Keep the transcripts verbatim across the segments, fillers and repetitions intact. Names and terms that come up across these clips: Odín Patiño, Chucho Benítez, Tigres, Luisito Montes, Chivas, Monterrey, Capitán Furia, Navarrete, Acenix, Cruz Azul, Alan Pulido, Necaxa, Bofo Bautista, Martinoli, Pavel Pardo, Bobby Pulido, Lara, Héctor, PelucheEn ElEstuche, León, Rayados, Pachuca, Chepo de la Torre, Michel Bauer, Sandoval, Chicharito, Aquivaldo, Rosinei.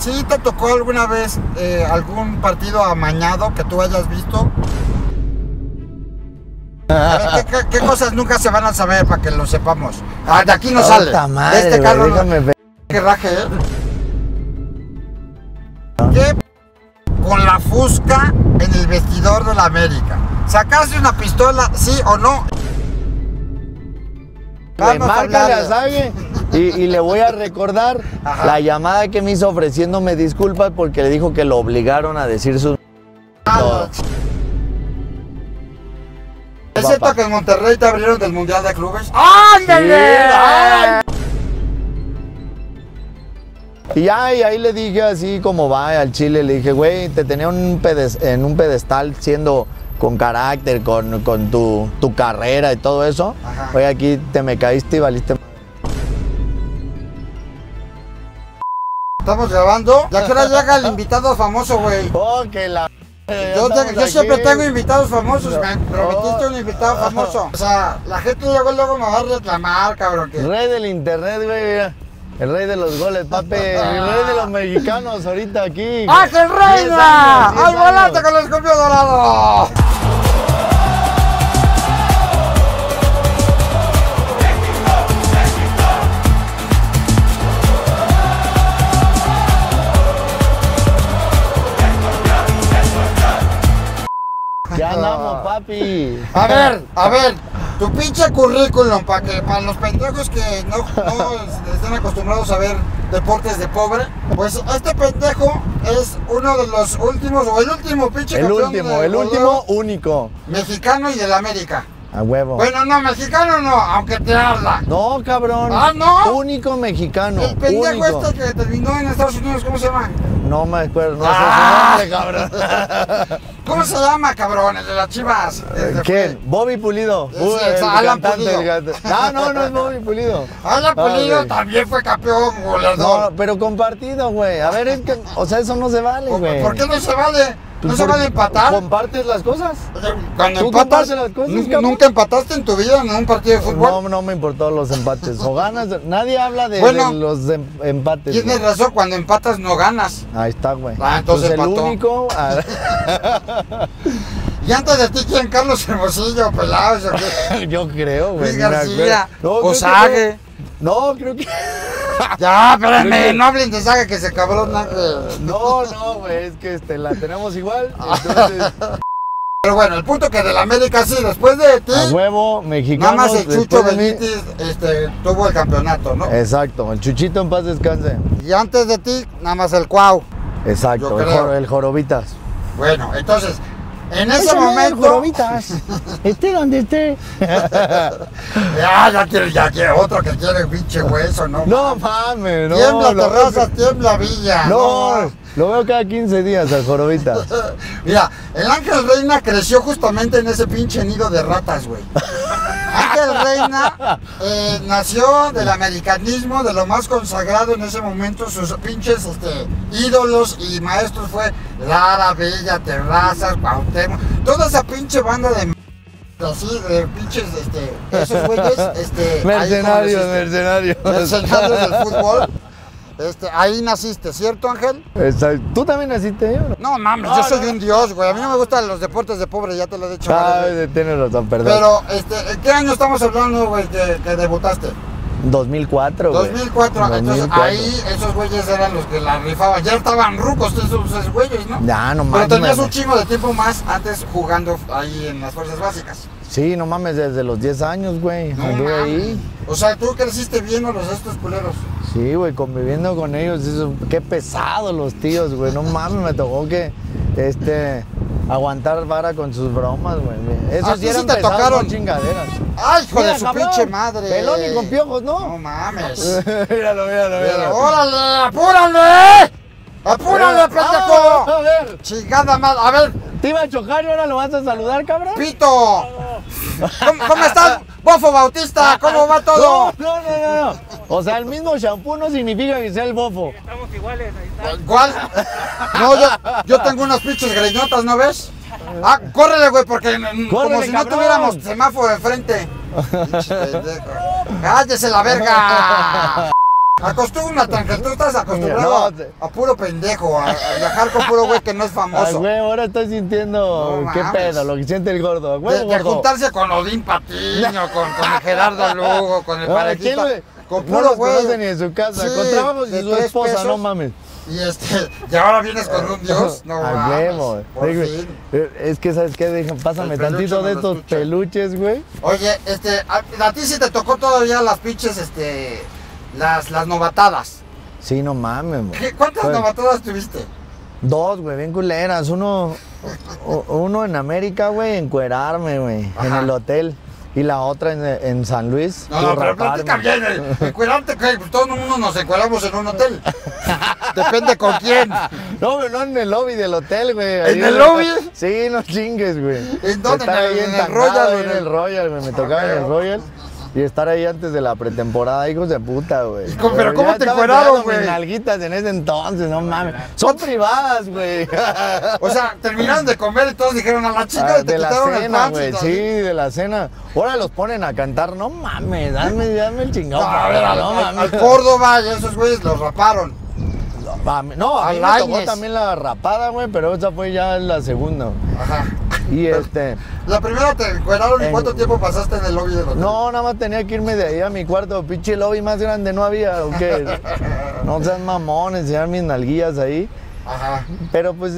¿Sí te tocó alguna vez eh, algún partido amañado que tú hayas visto? A ver, ¿qué, qué, ¿Qué cosas nunca se van a saber para que lo sepamos? Ah, de aquí no sale. Madre, este carro no... ¿Qué raje, eh? ¿Qué p... con la fusca en el vestidor de la América? ¿Sacaste una pistola, sí o no? Le márcale a Zague y, y le voy a recordar Ajá. la llamada que me hizo ofreciéndome disculpas porque le dijo que lo obligaron a decir sus... Ah, ¿es cierto que en Monterrey te abrieron del Mundial de Clubes? ¡Ándale! Y ahí, ahí le dije así como va al Chile, le dije, güey, te tenía un en un pedestal siendo con carácter, con, con tu, tu carrera y todo eso. Ajá. Oye, aquí te me caíste y valiste. Estamos grabando. ¿Ya que ahora llega el invitado famoso, güey? Oh, que la... Yo, te, yo siempre tengo invitados famosos, no, me prometiste un invitado no, famoso. O sea, la gente luego, luego me va a reclamar, cabrón. Que... Rey del internet, güey. El rey de los goles, papi. Ah. El rey de los mexicanos ahorita aquí. ¡Ángel Reyna! ¡Al volante con el escorpión dorado! Ya andamos, papi. A ver, a ver, tu pinche currículum para que para los pendejos que no, no estén acostumbrados a ver deportes de pobre, pues este pendejo es uno de los últimos o el último pinche el campeón. El último, el último único. Mexicano y del América. A huevo. Bueno, no, mexicano no, aunque te habla. No, cabrón. Ah, no. Único mexicano. El pendejo único. Este que terminó en Estados Unidos, ¿cómo se llama? No me acuerdo, no ah. sé su nombre, cabrón. ¿Cómo se llama, cabrón? El de las Chivas. ¿Quién? Bobby Pulido. Es, Uy, es, Alan Pulido. No, no, no es Bobby Pulido. Alan Pulido ah, también fue campeón, goleador. No, pero compartido, güey. A ver, es que, o sea, eso no se vale, güey. ¿Por qué no se vale? ¿No se vale empatar? ¿Compartes las cosas? Cuando ¿Tú empatas, las cosas, ¿nunca empataste en tu vida en un partido de fútbol? No, no me importó los empates. O ganas, nadie habla de, bueno, de los empates. Tienes güey. razón, cuando empatas no ganas. Ahí está, güey. Ah, entonces pues el único... A... Y antes de ti, ¿quién? Carlos Hermosillo, pelados. Yo creo, güey. Luis García, o Zague. No, creo que... Ya, espérame, no hablen de Zague que se cabrón. Uh, no, no, güey, es que este, la tenemos igual, entonces... Pero bueno, el punto que de la América sí, después de ti... A huevo, mexicanos... Nada más el Chucho Benítez de... este, tuvo el campeonato, ¿no? Exacto, el Chuchito en paz descanse. Y antes de ti, nada más el Cuau. Exacto, el, jor el Jorobitas. Bueno, entonces... En ese momento... Jorobitas, esté donde esté. Ya, ya quiere, ya quiere, otro que quiere pinche hueso, ¿no? No mames, no. Tiembla Terraza, tiembla Villa. No, no, lo veo cada quince días al Jorobitas. Mira, el Ángel Reyna creció justamente en ese pinche nido de ratas, güey. Ángel Reyna eh, nació del americanismo, de lo más consagrado en ese momento. Sus pinches este, ídolos y maestros fue Lara, Villa, Terrazas, Cuauhtémoc, toda esa pinche banda de m así, de pinches, este, esos güeyes, este, mercenarios, ahí, mercenarios, mercenarios del fútbol. Este, ahí naciste, ¿cierto, Ángel? Exacto. ¿Tú también naciste, yo? No, mames, no, yo soy no. un dios, güey. A mí no me gustan los deportes de pobre, ya te lo he dicho. Ah, tienes razón, perdón. Pero, este, ¿en qué año estamos hablando, güey, que, que debutaste? dos mil cuatro, güey. dos mil cuatro, entonces dos mil cuatro. Ahí esos güeyes eran los que la rifaban. Ya estaban rucos esos güeyes, ¿no? Ya, no mames. Pero tenías un chingo de tiempo más antes jugando ahí en las fuerzas básicas. Sí, no mames, desde los diez años, güey. No Anduve mames. ahí. O sea, tú creciste viendo los estos culeros. Sí, güey, conviviendo con ellos. Eso, qué pesados los tíos, güey. No mames, me tocó que este aguantar vara con sus bromas, güey. Esos sí eran sí te pesados, tocaron chingaderas. ¡Ay, hijo de su cabrón, pinche madre! Pelón y con piojos, ¿no? No mames. Míralo, míralo, míralo. ¡Órale, apúrale! ¡Apúrale, pendejo! A ver. Chingada madre, a ver. Te iba a chocar y ahora lo vas a saludar, cabrón. ¡Pito! ¿Cómo, cómo estás, Bofo Bautista? ¿Cómo va todo? No, no, no, no. O sea, el mismo shampoo no significa que sea el Bofo. Estamos iguales, ahí está. ¿Cuál? No, yo, yo tengo unas pinches greñotas, ¿no ves? Ah, córrele, güey, porque córrele, como si cabrón. no tuviéramos semáforo de frente. Cállese la verga. Acostúmbrate, Ángel, tú estás acostumbrado no, te... a, a puro pendejo, a, a viajar con puro güey que no es famoso. Güey, ahora estoy sintiendo, no, qué mames. pedo, lo que siente el gordo. Güey, de, gordo. de juntarse con Odín Patiño, con, con el Gerardo Lugo, con el no, Parejita, le... con puro no güey. No ni en su casa, sí, encontrábamos y su esposa, pesos, no mames. Y este, y ahora vienes con un dios, no mames, por fin. Es que, ¿sabes qué? Deja, pásame tantito de estos peluches, güey. Oye, este, a, a ti sí te tocó todavía las pinches, este... Las, las novatadas. Sí, no mames, güey. ¿Cuántas pues, novatadas tuviste? Dos, güey, bien culeras. Uno, o, uno en América, güey, encuerarme, güey, en el hotel. Y la otra en, en San Luis. No, no, pero platica bien. Encuerarte, que todo el mundo nos encueramos en un hotel. Depende con quién. No, pero no en el lobby del hotel, güey. ¿En Ahí el lobby? Lo... Sí, no chingues, güey. ¿En dónde? En el, en el Royal, güey. En el Royal, güey. Me tocaba okay. en el Royal. Y estar ahí antes de la pretemporada, hijos de puta, güey. Pero, pero ¿cómo te encueraron, güey? Nalguitas en ese entonces, no mames. Son privadas, güey. O sea, terminaron de comer y todos dijeron a la chica ah, te quitaron el panchito. Sí, de la cena. Ahora los ponen a cantar, no mames, dame, dame el chingado. No, a ver, a, no, a, al Córdoba y esos güeyes los raparon. No, a mí me tocó también la rapada, güey, pero esa fue ya la segunda. Ajá. Y este... La primera te encueraron, ¿y en... cuánto tiempo pasaste en el lobby del hotel? No, nada más tenía que irme de ahí a mi cuarto, pinche lobby más grande no había, ¿o qué? No sean mamones, sean mis nalguillas ahí. Ajá. Pero pues,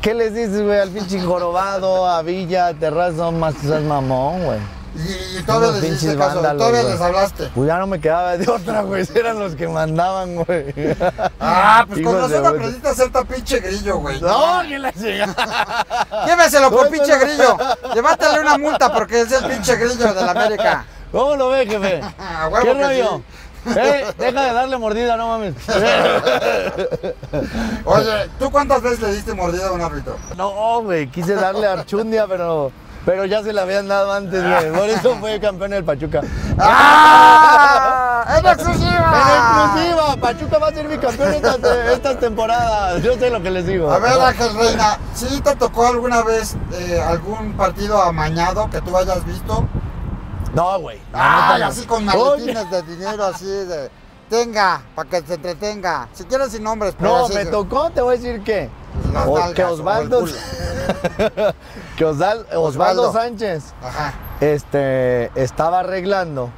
¿qué les dices, güey? Al pinche jorobado, a Villa, a Terrazo, más que seas mamón, güey. Y, y todavía les hiciste caso, todavía les hablaste. Pues ya no me quedaba de otra, güey, eran los que mandaban, güey. Ah, pues con razón aprendiste a hacer tan pinche grillo, güey. No, que la llega. Lléveselo por pinche grillo. Llévatele una multa porque es el pinche grillo de la América. ¿Cómo lo ves, jefe? ¿Qué rollo? Eh, deja de darle mordida, no mames. Oye, ¿tú cuántas veces le diste mordida a un árbitro? No, güey, quise darle archundia, pero... Pero ya se la habían dado antes, güey. Por eso fue campeón del Pachuca. ¡Ah! ¡En exclusiva! ¡En exclusiva! Pachuca va a ser mi campeón estas esta temporadas. Yo sé lo que les digo. A ver, Ángel Reyna, ¿sí te tocó alguna vez eh, algún partido amañado que tú hayas visto? No, güey. Ah, no, así con maletines de dinero, así de... Tenga, para que se entretenga. Si quieres sin nombres, pero no, así, me tocó, te voy a decir que... O, nalgas, que Osvaldo, que Osval, Osvaldo, Osvaldo Sánchez Ajá. este estaba arreglando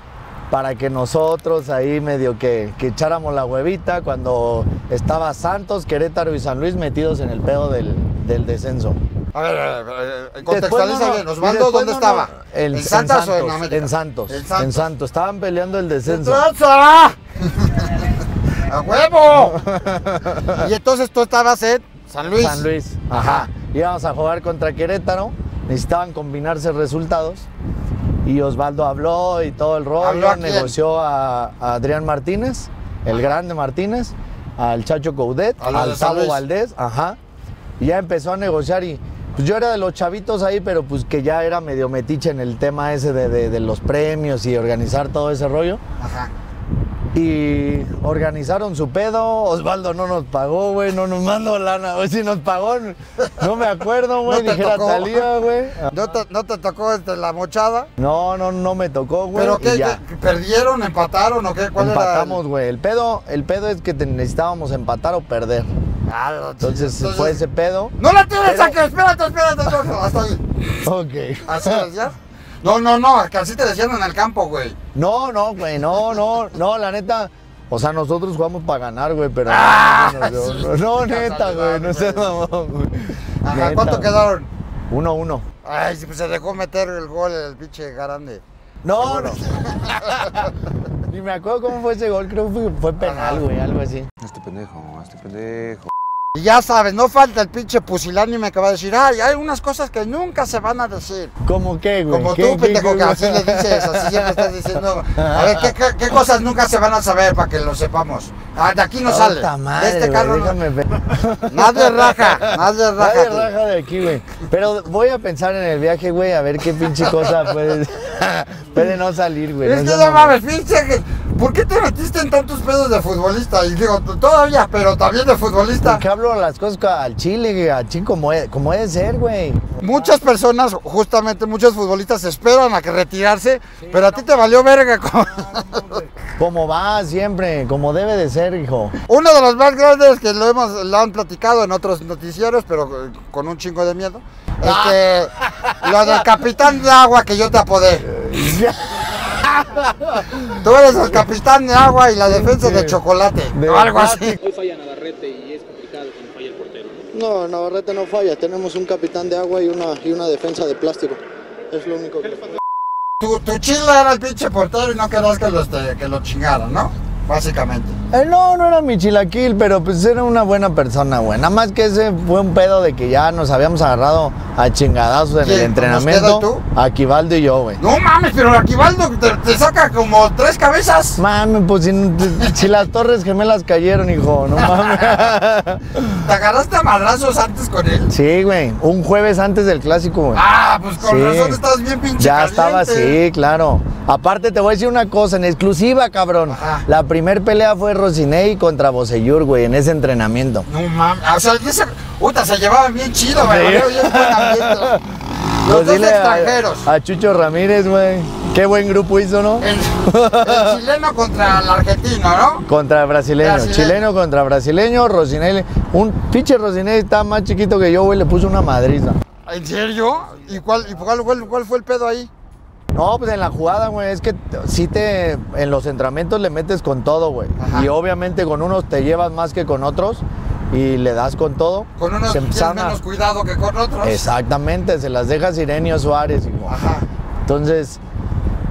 para que nosotros ahí medio que, que echáramos la huevita cuando estaba Santos, Querétaro y San Luis metidos en el pedo del, del descenso. A ver, a ver, a ver contextualiza bien, no, Osvaldo, ¿dónde no, estaba? El, ¿En, en, Santos, o en, América? en Santos, en Santos, en Santos, estaban peleando el descenso. ¡A huevo! Y entonces tú estabas en... San Luis. San Luis, ajá. Íbamos a jugar contra Querétaro, necesitaban combinarse resultados y Osvaldo habló y todo el rollo, ¿a negoció a, a Adrián Martínez, el grande Martínez, al Chacho Coudet, al Sabo Valdés, ajá. Y ya empezó a negociar y pues yo era de los chavitos ahí, pero pues que ya era medio metiche en el tema ese de, de, de los premios y organizar todo ese rollo. Ajá. Y organizaron su pedo, Osvaldo no nos pagó, güey, no nos mandó lana, güey, si nos pagó, no me acuerdo, güey, no dijera Talía, güey. ¿No te, ¿No te tocó este, la mochada? No, no, no me tocó, güey. ¿Pero qué? qué ¿Perdieron, empataron o qué? ¿Cuál Empatamos, güey, el... el pedo el pedo es que te necesitábamos empatar o perder. Claro, entonces, entonces fue ese pedo. ¡No la tienes pero... aquí! ¡Espérate, espérate! No, hasta ahí. Ok. ¿Así ya? No, no, no, que así te decían en el campo, güey. No, no, güey, no, no, no, la neta. O sea, nosotros jugamos para ganar, güey, pero... ¡Ah! No, sí, no neta, güey, no seas mamón, güey. Ajá, neta, ¿cuánto güey. quedaron? Uno, uno. Ay, pues se dejó meter el gol el pinche grande. No, bueno. no. Ni me acuerdo cómo fue ese gol, creo que fue penal, güey, algo así. Este pendejo, este pendejo. Y ya sabes, no falta el pinche pusilánime que va a decir, ay, hay unas cosas que nunca se van a decir. ¿Cómo qué, güey? Como tú, pendejo, que así le dices, así siempre estás diciendo. A ver, ¿qué, qué, qué cosas nunca se van a saber para que lo sepamos? Ah, de aquí no sale. Madre, de este carro no. Nadie raja, nadie raja. Nadie raja de aquí, güey. Pero voy a pensar en el viaje, güey, a ver qué pinche cosa puede, puede no salir, güey. Es no que no mames, pinche. ¿Por qué te metiste en tantos pedos de futbolista? Y digo, todavía, pero también de futbolista. Porque hablo las cosas al chile, así como es, como debe ser, güey. Muchas personas, justamente muchos futbolistas esperan a que retirarse, sí, pero a no, ti te valió verga. No, no, no, Como va siempre, como debe de ser, hijo. Uno de los más grandes que lo, hemos, lo han platicado en otros noticieros, pero con un chingo de miedo. Este, ah. Lo del capitán de agua que yo te apodé. Tú eres el capitán de agua y la defensa de chocolate, de o algo así. Hoy falla Navarrete y es complicado que no falle el portero, ¿no? No, Navarrete no falla. Tenemos un capitán de agua y una, y una defensa de plástico. Es lo único que... Tu, tu chila era el pinche portero y no querías que los, te, que los chingaran, ¿no? Básicamente. Eh, no, no era mi chilaquil, pero pues era una buena persona, güey. Nada más que ese fue un pedo de que ya nos habíamos agarrado a chingadazos en el entrenamiento. ¿Nos queda tú? Aquivaldo y yo, güey. No mames, pero Aquivaldo te, te saca como tres cabezas. Mames, pues si, si las torres gemelas cayeron, hijo, no mames. ¿Te agarraste a madrazos antes con él? Sí, güey, un jueves antes del clásico, güey. Ah, pues con sí. Razón estabas bien pinche ya caliente. Estaba así, claro. Aparte te voy a decir una cosa, en exclusiva, cabrón. Ajá. La primer pelea fue Rosinei contra Bosellur, güey, en ese entrenamiento. No mames, o sea, ese, puta, se llevaban bien chido, güey, bien buen ambiente. Los pues dos extranjeros. A, a Chucho Ramírez, güey. Qué buen grupo hizo, ¿no? El, el chileno contra el argentino, ¿no? Contra el brasileño. brasileño. Chileno contra brasileño. Rosinei, un pinche Rosinei está más chiquito que yo, güey, le puso una madriza. ¿En serio? ¿Y cuál, y cuál, cuál, cuál fue el pedo ahí? No, pues en la jugada, güey, es que sí te, en los entrenamientos le metes con todo, güey. Y obviamente con unos te llevas más que con otros y le das con todo. Con unos tienes menos cuidado que con otros. Exactamente, se las deja Sirenio Suárez, güey. Ajá. Entonces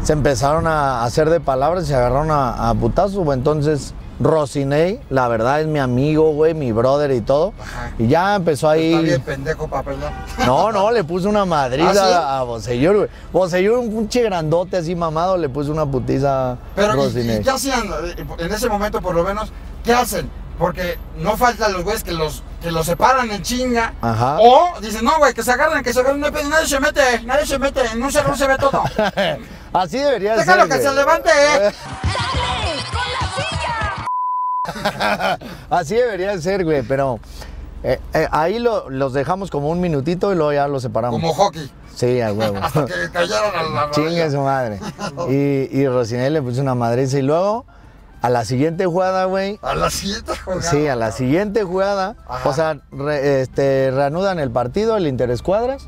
se empezaron a hacer de palabras y se agarraron a, a putazo, güey. Entonces Rosinei, la verdad, es mi amigo, güey, mi brother y todo. Ajá. Y ya empezó ahí... Está bien pendejo para pelear. No, no, le puso una madriza. ¿Ah, sí? a, a Bosellur, güey. Bosellur, un pinche grandote así mamado, le puso una putiza a Rosinei. Pero, ¿qué hacían? En ese momento, por lo menos, ¿qué hacen? Porque no faltan los güeyes que los, que los separan en chinga. Ajá. O dicen, no, güey, que se agarran, que se agarran. Nadie se mete, nadie se mete. En un cerro se ve todo. Así debería ser, güey. Déjalo que se levante, eh. Así debería ser, güey, pero eh, eh, ahí lo, los dejamos como un minutito y luego ya los separamos. Como hockey. Sí, a huevo. Hasta que cayeron a la chingue su madre. Y, y Rosinei le puso una madriza. Y luego, a la siguiente jugada, güey. ¿A la siguiente jugada? Sí, a la siguiente jugada. Ajá. O sea, re, este, reanudan el partido, el interescuadras.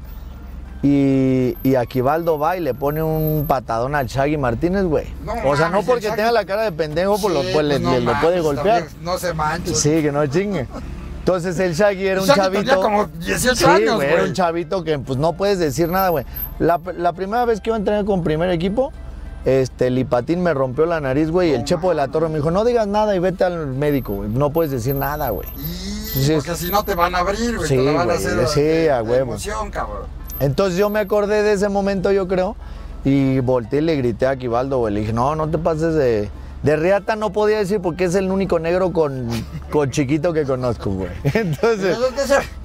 Y, y Aquivaldo va y le pone un patadón al Shaggy Martínez, güey. No, o sea, no porque Shaggy... tenga la cara de pendejo, pues, sí, lo, pues, pues no le, manches, le puede golpear. También, no se manche. Sí, que no chingue. Entonces el Shaggy era un Shaggy chavito. Tenía como dieciocho sí, años, güey. Era un chavito que pues no puedes decir nada, güey. La, la primera vez que iba a entrenar con primer equipo, este, Lipatín me rompió la nariz, güey. Y el oh, Chepo de la Torre me dijo, no digas nada y vete al médico, güey. No puedes decir nada, güey. Porque si no te van a abrir, güey. Sí, te lo van, wey, a hacer. Sí, de, a huevo. Emoción, cabrón. Entonces yo me acordé de ese momento, yo creo, y volteé y le grité a Aquivaldo, güey. Le dije, no, no te pases de... De riata no podía decir porque es el único negro con, con chiquito que conozco, güey. Entonces,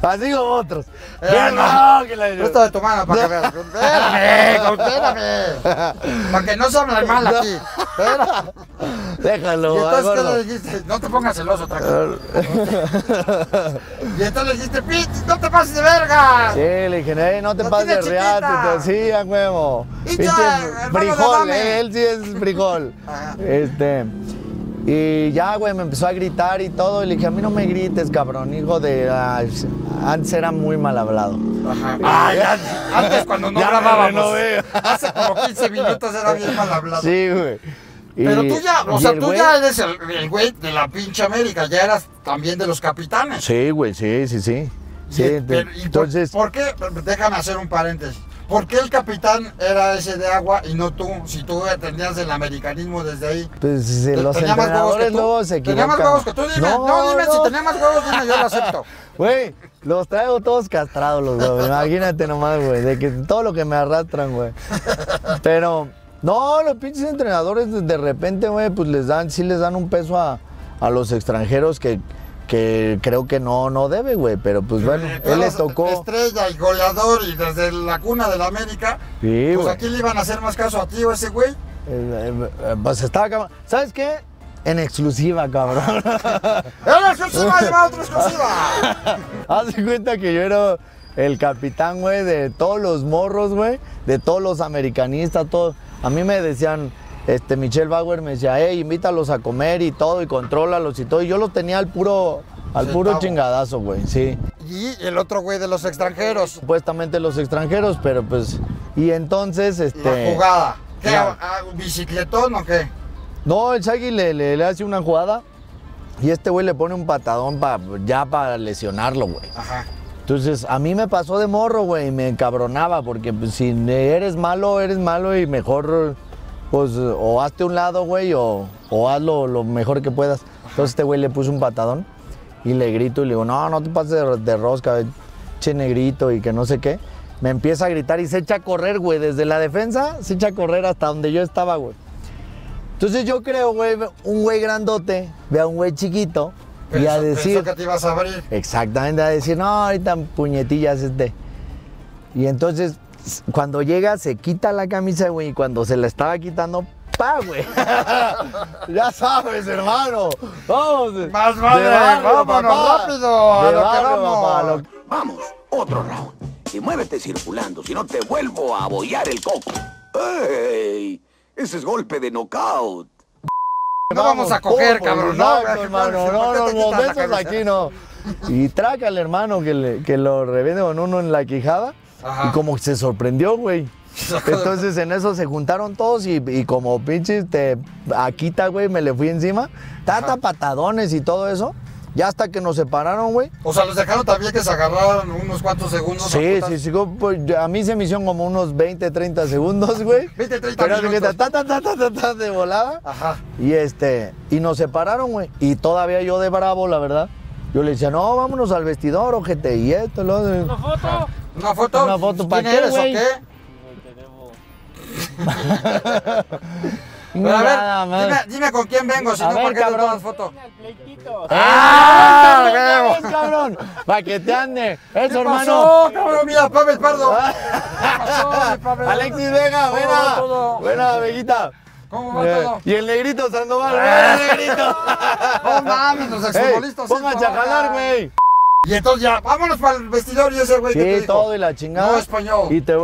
así como otros. Eh, no, no, que la... Esto de tu mano para que veas. Espérame, espérame. Para que no se hable mal aquí. Espera. Déjalo, güey. Y entonces, ¿qué le dijiste? No te pongas celoso, tranquilo. Y entonces le dijiste, pinche, no te pases de verga. Sí, le dije, no te no pases de riata. Te decía, huevo. Pinche frijol, eh, él sí es frijol. Ajá. Este... Y ya, güey, me empezó a gritar y todo. Y le dije, a mí no me grites, cabrón, hijo de... Ay, antes era muy mal hablado. Ajá. Ay, antes cuando no grabábamos. Hace como quince minutos era bien mal hablado. Sí, güey. Pero tú ya, o sea, tú güey, ya eres el güey de la pinche América. Ya eras también de los capitanes. Sí, güey, sí, sí, sí. Sí, y, pero, y entonces... ¿Por qué? Déjame hacer un paréntesis. ¿Por qué el capitán era ese de agua y no tú? Si tú tenías el americanismo desde ahí. Pues si los entrenadores luego se equivocan. Tenía más huevos que tú, dime. No, no dime, no. Si tenía más huevos, dime, yo lo acepto. Güey, los traigo todos castrados los huevos. Imagínate nomás, güey, de que todo lo que me arrastran, güey. Pero, no, los pinches entrenadores de repente, güey, pues les dan, sí les dan un peso a, a los extranjeros que... que creo que no, no debe, güey, pero pues bueno, eh, él les tocó... Estrella y goleador y desde la cuna de la América, sí, pues aquí le iban a hacer más caso a ti o a ese güey. Eh, eh, pues estaba cabrón. ¿Sabes qué? En exclusiva, cabrón. ¡En exclusiva! ¡Lleva otra exclusiva! Haz de cuenta que yo era el capitán, güey, de todos los morros, güey, de todos los americanistas, todos. A mí me decían... este, Michel Bauer me decía, hey, invítalos a comer y todo, y contrólalos y todo. Y yo lo tenía al puro, al puro chingadazo, güey, sí. Y el otro güey de los extranjeros. Supuestamente los extranjeros, pero pues, y entonces, este... La jugada. ¿Qué? La... ¿Bicicletón o qué? No, el Shaggy le, le, le hace una jugada y este güey le pone un patadón pa, ya para lesionarlo, güey. Ajá. Entonces, a mí me pasó de morro, güey, y me encabronaba, porque pues, si eres malo, eres malo y mejor, pues, o hazte un lado, güey, o, o hazlo lo mejor que puedas. Entonces, este güey le puso un patadón y le grito y le digo, no, no te pases de, de rosca, che negrito y que no sé qué. Me empieza a gritar y se echa a correr, güey, desde la defensa se echa a correr hasta donde yo estaba, güey. Entonces yo creo, güey, un güey grandote ve a un güey chiquito y a decir... que te ibas a abrir. Exactamente, a decir, no, ahorita puñetillas este. Y entonces, cuando llega, se quita la camisa, güey, y cuando se la estaba quitando, ¡pa, güey! Ya sabes, hermano. Vamos. Más vale, vámonos, papá. Rápido. A lo barrio, que vamos. Papá, lo... Vamos, otro round. Y muévete circulando, si no te vuelvo a abollar el coco. ¡Ey! Ese es golpe de knockout. No vamos, vamos a coger, por, cabrón. No, no, hermano, no, no, los besos aquí no. Y traca al hermano que, le, que lo revende con uno en la quijada. Ajá. Y como se sorprendió, güey. Entonces en eso se juntaron todos y, y como pinches te aquita, güey, me le fui encima. Tata, patadones y todo eso. Ya hasta que nos separaron, güey. O sea, los dejaron también que se agarraron unos cuantos segundos. Sí, sí, sí. Pues, a mí se me hicieron como unos veinte, treinta segundos, güey. veinte, treinta pero minutos. Ta, ta, ta, ta, ta, ta, de volada. Ajá. Y, este, y nos separaron, güey. Y todavía yo de bravo, la verdad. Yo le decía, no, vámonos al vestidor, ojete. Y esto, lo otro. ¿Una foto? ¿Una foto? ¿Una foto? ¿Para qué eres, o qué? Pero no, a ver, nada, dime, dime con quién vengo, si a no, ver, ¿por qué cabrón? Tomas foto. ¡Ah! ¡Ah! ¡Cabrón! ¡Cabrón! ¡Para que te ande! ¡Eso, hermano! Pasó, cabrón! ¡Mira, Pavel Pardo! Ah. ¿Qué pasó, Alexis Vega! ¡Buena! ¡Buena, Veguita! ¿Cómo va eh, todo? Y el negrito Sandoval, ah. ¡El negrito! ¡No mames, los exfutbolistas! ¡Pónganse a jalar, güey! Y entonces ya, vámonos para el vestidor y ese güey sí, que te dijo. Todo y la chingada. No, español. Y te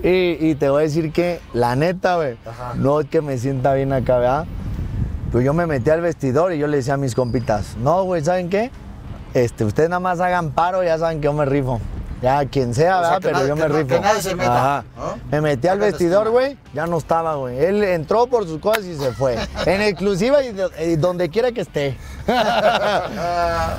Y, y te voy a decir que, la neta, güey, no es que me sienta bien acá, ¿verdad? Pues yo me metí al vestidor y yo le decía a mis compitas, no, güey, ¿saben qué? Este, ustedes nada más hagan paro, ya saben que yo me rifo. Ya, quien sea, o ¿verdad? Sea, pero nadie, yo me que rifo. Que nadie se meta. ¿Eh? Me metí al vestidor, güey, ya no estaba, güey. Él entró por sus cosas y se fue. En exclusiva y, y donde quiera que esté.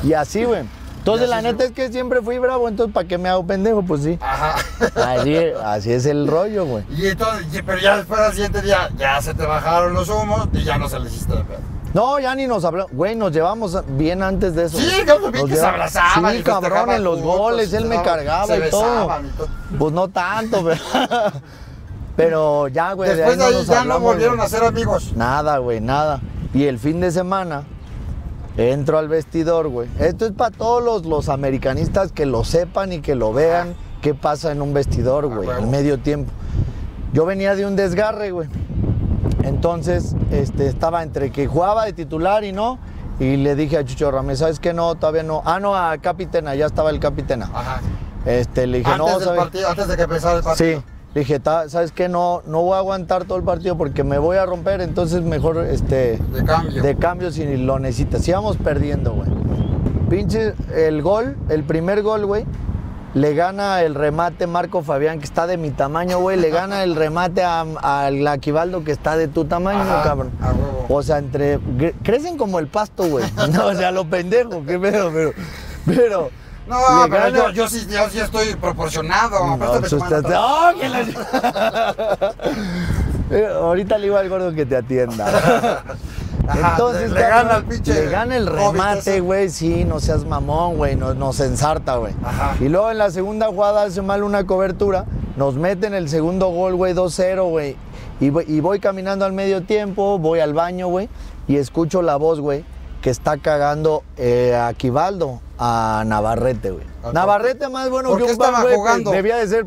Y así, güey. Entonces, la neta es que siempre fui bravo, entonces, ¿para qué me hago pendejo? Pues sí. Ajá. Así, así es el rollo, güey. Y entonces, pero ya después del siguiente día, ya se te bajaron los humos y ya no se les hiciste de pedo. No, ya ni nos hablamos. Güey, nos llevamos bien antes de eso. Sí, cabrón, bien que se abrazaban. Sí, cabrón, en los goles, él me cargaba y todo. Pues no tanto, pero... Pero ya, güey, después de ahí ya no volvieron a ser amigos. Nada, güey, nada. Y el fin de semana... Entro al vestidor, güey. Esto es para todos los, los americanistas que lo sepan y que lo vean qué pasa en un vestidor, güey, ah, bueno. Al medio tiempo. Yo venía de un desgarre, güey. Entonces, este, estaba entre que jugaba de titular y no. Y le dije a Chucho Ramírez, ¿sabes qué? No, todavía no. Ah, no, a Capitena, ya estaba el Capitena. Ajá. Este, le dije, antes no, ¿sabes? Partido, antes de que empezara el partido. Sí. Le dije, ¿sabes qué? No, no voy a aguantar todo el partido porque me voy a romper, entonces mejor este, de cambio. De cambio si lo necesitas. Íbamos perdiendo, güey. Pinche, el gol, el primer gol, güey, le gana el remate Marco Fabián, que está de mi tamaño, güey. Le gana el remate a, a la Aquivaldo, que está de tu tamaño, ajá, cabrón. A huevo. O sea, entre... Crecen como el pasto, güey. No, o sea, lo pendejo, qué pedo, pero... pero no, le pero gana... yo, yo, sí, yo sí estoy proporcionado. No, ¡oh, que la... Ahorita le iba al gordo que te atienda. Ajá, entonces, le, le gana el pinche. Le gana el remate, güey. Sí, no seas mamón, güey. Nos, nos ensarta, güey. Y luego en la segunda jugada hace mal una cobertura. Nos meten el segundo gol, güey, dos cero, güey. Y, y voy caminando al medio tiempo, voy al baño, güey. Y escucho la voz, güey, que está cagando eh, a Aquivaldo, a Navarrete, güey. Okay. Navarrete más bueno que un pan, güey. Debía de ser,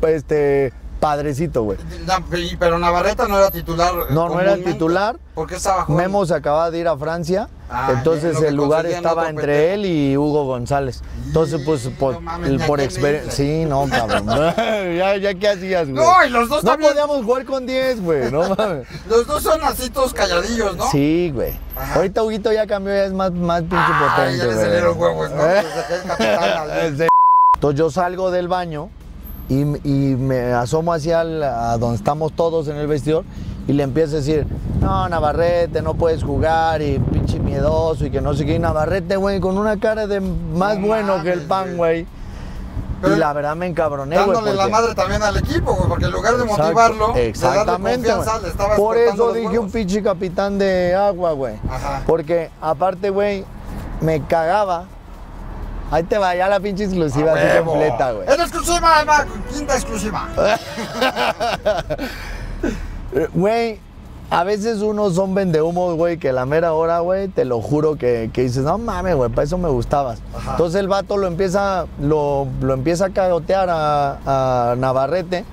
pues, este, padrecito, güey. Pero Navarrete no era titular. No, no era titular. ¿Por qué estaba jugando? Memo se acababa de ir a Francia. Ah, entonces el lugar estaba entre él y Hugo González. Entonces, pues, por, por experiencia. Sí, no, cabrón. ya, ya, ¿qué hacías, güey? No, y los dos no también. No podíamos jugar con diez, güey. No mames. Los dos son así todos calladillos, ¿no? Sí, güey. Ahorita Huguito ya cambió, ya es más, más pinche ah, potente. Ya le salieron huevos, ¿no? Entonces yo salgo del baño y, y me asomo hacia el, a donde estamos todos en el vestidor y le empiezo a decir, no, Navarrete, no puedes jugar y pinche miedoso y que no sé qué. Y Navarrete, güey, con una cara de más no bueno mames, que el pan, güey. Y la verdad me encabroné, güey. Dándole wey, porque... la madre también al equipo, güey, porque en lugar de exacto, motivarlo, exactamente, de darle confianza, le estaba por eso dije un pinche capitán de agua, güey. Porque aparte, güey, me cagaba. Ahí te va ya la pinche exclusiva así completa, güey. Es exclusiva, además, quinta exclusiva. Güey, a veces unos son vendehumos, güey, que la mera hora, güey, te lo juro que, que dices, no mames, güey, para eso me gustabas. Ajá. Entonces el vato lo empieza, lo, lo empieza a cagotear a, a Navarrete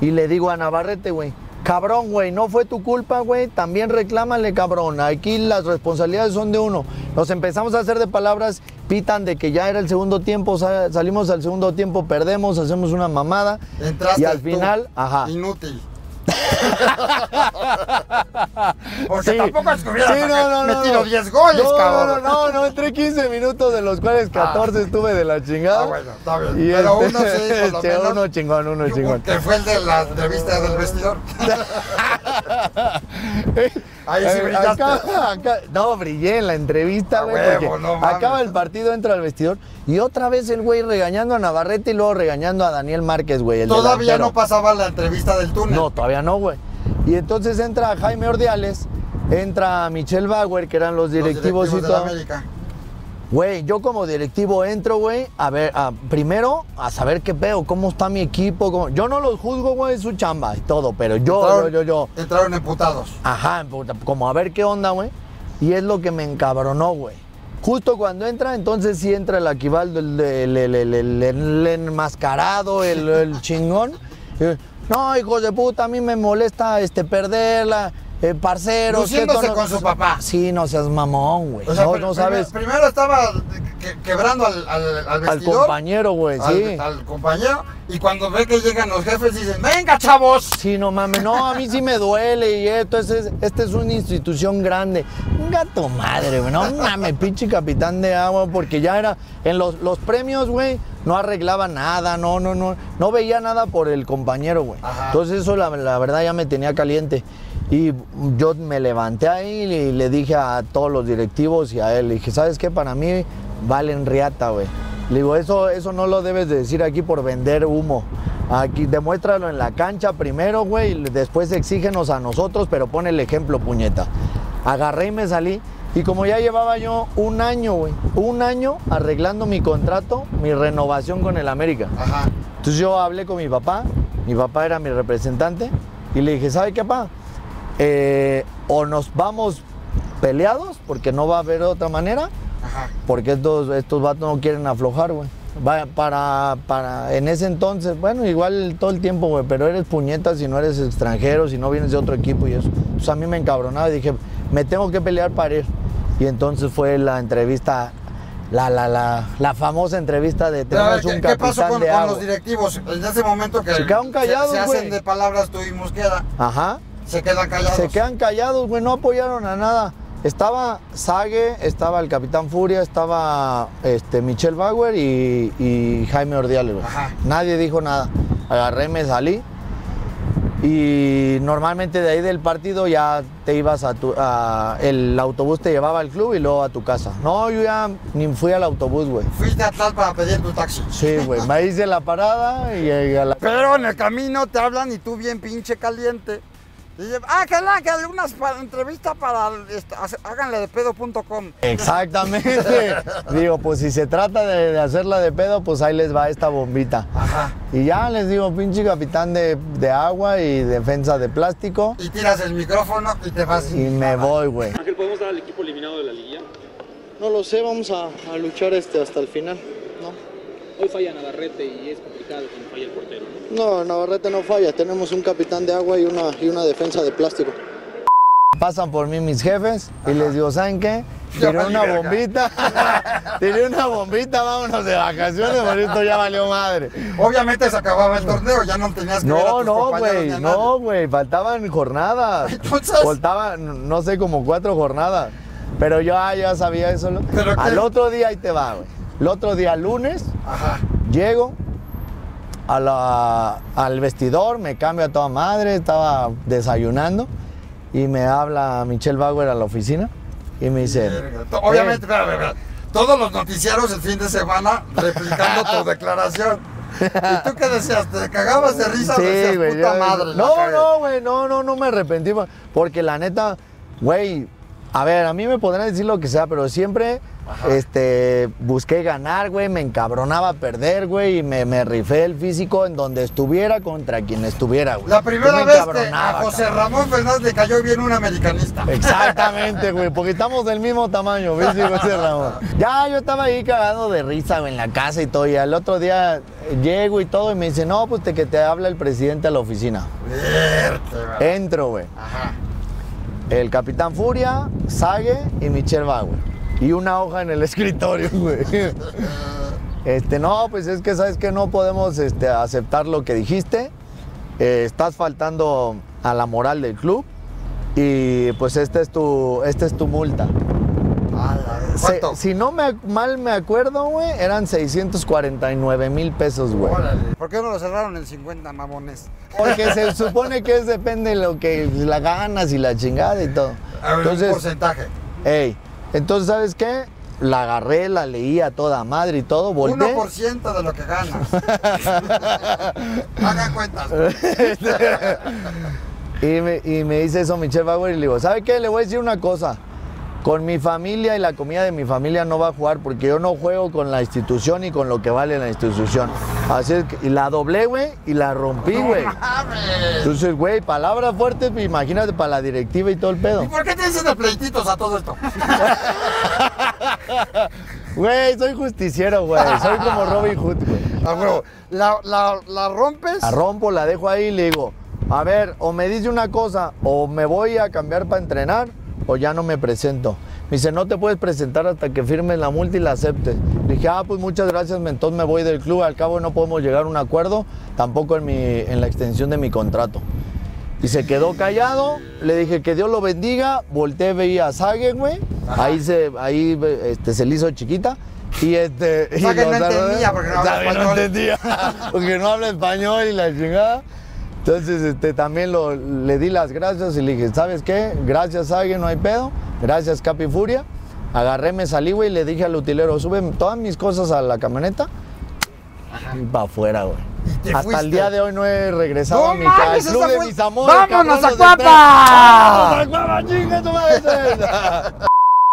y le digo a Navarrete, güey, cabrón, güey, no fue tu culpa, güey, también reclámale, cabrón, aquí las responsabilidades son de uno. Nos empezamos a hacer de palabras, pitan de que ya era el segundo tiempo, sal, salimos al segundo tiempo, perdemos, hacemos una mamada. Entraste y al final, tú, ajá. Inútil. Porque sí, tampoco es que hubiera sí, no, no, metido no, diez goles, no, cabrón. No, no, no, no, entré quince minutos, de los cuales catorce ah, estuve de la chingada. Ah, bueno, está bien. Y pero este, uno sí, por lo che, menos, uno chingón, uno chingón. Que fue el de la entrevista del vestidor. Ahí sí brillaste. Acaba, acaba, no, brillé en la entrevista, güey. No, acaba el partido, entra al vestidor y otra vez el güey regañando a Navarrete y luego regañando a Daniel Márquez, güey. Todavía delantero. No pasaba la entrevista del túnel. No, todavía no, güey. Y entonces entra Jaime Ordiales, entra Michel Bauer, que eran los directivos, los directivos y todo. De América. Güey, yo como directivo entro, güey, a ver, a, primero a saber qué pedo, cómo está mi equipo. Cómo... Yo no los juzgo, güey, su chamba y todo, pero yo, entraron, yo, yo, yo. Entraron emputados. Ajá, como a ver qué onda, güey. Y es lo que me encabronó, güey. Justo cuando entra, entonces sí entra el Aquivaldo, el, el, el, el, el, el enmascarado, el, el chingón. No, hijo de puta, a mí me molesta este, perderla. Eh, parceros, luciéndose con su papá. Sí, no seas mamón, güey. O sea, no, no sabes. Primero estaba que, quebrando al, al, al vestidor. Al compañero, güey, sí. Al compañero. Y cuando ve que llegan los jefes, dicen, venga, chavos. Sí, no mames, no, a mí sí me duele. Y esto, es, es, esta es una institución grande. Un gato madre, güey. No mames, pinche capitán de agua, porque ya era, en los, los premios, güey, no arreglaba nada, no, no, no. No veía nada por el compañero, güey. Entonces eso, la, la verdad, ya me tenía caliente. Y yo me levanté ahí y le dije a todos los directivos y a él, le dije, ¿sabes qué? Para mí valen riata, güey. Le digo, eso, eso no lo debes de decir aquí por vender humo. Aquí demuéstralo en la cancha primero, güey, y después exígenos a nosotros, pero pon el ejemplo, puñeta. Agarré y me salí. Y como ya llevaba yo un año, güey, un año arreglando mi contrato, mi renovación con el América. Ajá. Entonces yo hablé con mi papá, mi papá era mi representante, y le dije, ¿sabes qué, papá? Eh, o nos vamos peleados, porque no va a haber otra manera. Ajá. Porque estos, estos vatos no quieren aflojar, güey. Para, para, en ese entonces, bueno, igual todo el tiempo, güey, pero eres puñeta si no eres extranjero, si no vienes de otro equipo y eso. Entonces a mí me encabronaba y dije, me tengo que pelear para ir. Y entonces fue la entrevista, la, la, la, la famosa entrevista de tenemos ver, un ¿qué, capitán ¿qué pasó con, de agua? Con los directivos? En ese momento que se quedaron callados, se, se hacen de palabras tú y Mosquera. Ajá. Se quedan callados. Se quedan callados, güey, no apoyaron a nada. Estaba Zague, estaba el Capitán Furia, estaba este, Michel Bauer y, y Jaime Ordiales, güey. Nadie dijo nada. Agarré, me salí. Y normalmente de ahí del partido ya te ibas a tu... A, el autobús te llevaba al club y luego a tu casa. No, yo ya ni fui al autobús, güey. Fuiste a Atlanta para pedir tu taxi. Sí, güey, me hice la parada y a la... Pero en el camino te hablan y tú bien pinche caliente. Dice, ah, que la, que algunas pa, entrevistas para esto, háganle de pedo punto com. Exactamente. Digo, pues si se trata de, de hacerla de pedo, pues ahí les va esta bombita. Ajá. Y ya les digo, pinche capitán de, de agua y defensa de plástico. Y tiras el micrófono y te vas. Y me ah, voy, güey. Ángel, ¿podemos dar al equipo eliminado de la liguilla? No lo sé, vamos a, a luchar este hasta el final, ¿no? Hoy falla Navarrete y es complicado cuando falla el portero. No, Navarrete no falla. Tenemos un capitán de agua y una, y una defensa de plástico. Pasan por mí mis jefes y Ajá. les digo, ¿saben qué? Tiré una bombita, tiré una bombita, vámonos de vacaciones, porque esto ya valió madre. Obviamente se acababa el torneo, ya no tenías que no, ver a tus no, güey, no, güey, faltaban jornadas. Entonces... Faltaban, no sé, como cuatro jornadas. Pero yo ah, ya sabía eso. ¿Pero al qué? Otro día, ahí te va, güey. El otro día, lunes, Ajá. llego a la, al vestidor, me cambio a toda madre, estaba desayunando. Y me habla Michel Bauer a la oficina y me dice... Obviamente, espera, espera, todos los noticiarios el fin de semana replicando tu declaración. ¿Y tú qué decías? ¿Te cagabas de risa? Sí, decías, güey, puta yo, madre. No, no, güey, no, no, no me arrepentí. Porque la neta, güey, a ver, a mí me podrán decir lo que sea, pero siempre este, busqué ganar, güey, me encabronaba a perder, güey, y me, me rifé el físico en donde estuviera contra quien estuviera, güey. La primera vez que a José Ramón Fernández le cayó bien un americanista. Exactamente, güey, porque estamos del mismo tamaño, ¿ves? José Ramón. Ya yo estaba ahí cagado de risa, güey, en la casa y todo, y al otro día llego y todo, y me dice, no, pues te, que te habla el presidente a la oficina. Vierte, entro, güey. Ajá. El Capitán Furia, Zague y Michel Bauer. Y una hoja en el escritorio, güey. Este, no, pues es que, ¿sabes qué? No podemos este, aceptar lo que dijiste. Eh, estás faltando a la moral del club. Y pues esta es tu, esta es tu multa. ¿Cuánto? Se, si no me, mal me acuerdo, güey, eran seiscientos cuarenta y nueve mil pesos, güey. Órale. ¿Por qué no lo cerraron en cincuenta, mamones? Porque se supone que es, depende de lo que la ganas y la chingada y todo. A ver, entonces, un porcentaje. Ey. Entonces, ¿sabes qué? La agarré, la leí a toda madre y todo, volteé. uno por ciento de lo que ganas. Hagan cuentas. y, me, y me dice eso Michel Bauer y le digo, ¿sabes qué? Le voy a decir una cosa. Con mi familia y la comida de mi familia no va a jugar porque yo no juego con la institución y con lo que vale la institución. Así es que y la doblé, güey, y la rompí, güey. No mames. Entonces, güey, palabras fuertes, imagínate, para la directiva y todo el pedo. ¿Y por qué te dicen de pleititos a todo esto? Güey, soy justiciero, güey. Soy como Robin Hood, güey. Ah, güey. ¿La, la, ¿La rompes? La rompo, la dejo ahí y le digo, a ver, o me dice una cosa, o me voy a cambiar para entrenar, o ya no me presento. Me dice, no te puedes presentar hasta que firmes la multa y la aceptes. Le dije, ah, pues muchas gracias, entonces me voy del club. Al cabo no podemos llegar a un acuerdo, tampoco en, mi, en la extensión de mi contrato. Y se quedó callado, le dije, que Dios lo bendiga. Volteé, veía a Zague, güey. Ahí, se, ahí este, se le hizo chiquita. Y este... O sea, y que no entendía porque no habla español. No entendía porque no habla español y la chingada. Entonces este, también lo, le di las gracias y le dije, ¿sabes qué? Gracias, Zague, no hay pedo. Gracias, Capi Furia. Agarré, me salí, güey, y le dije al utilero, sube todas mis cosas a la camioneta. Ajá. Y para afuera, güey. Hasta fuiste? El día de hoy no he regresado a mi casa. El club de mis amores. ¡Vámonos a Cuapa! ¡Vámonos a Cuapa, chinga tu madre!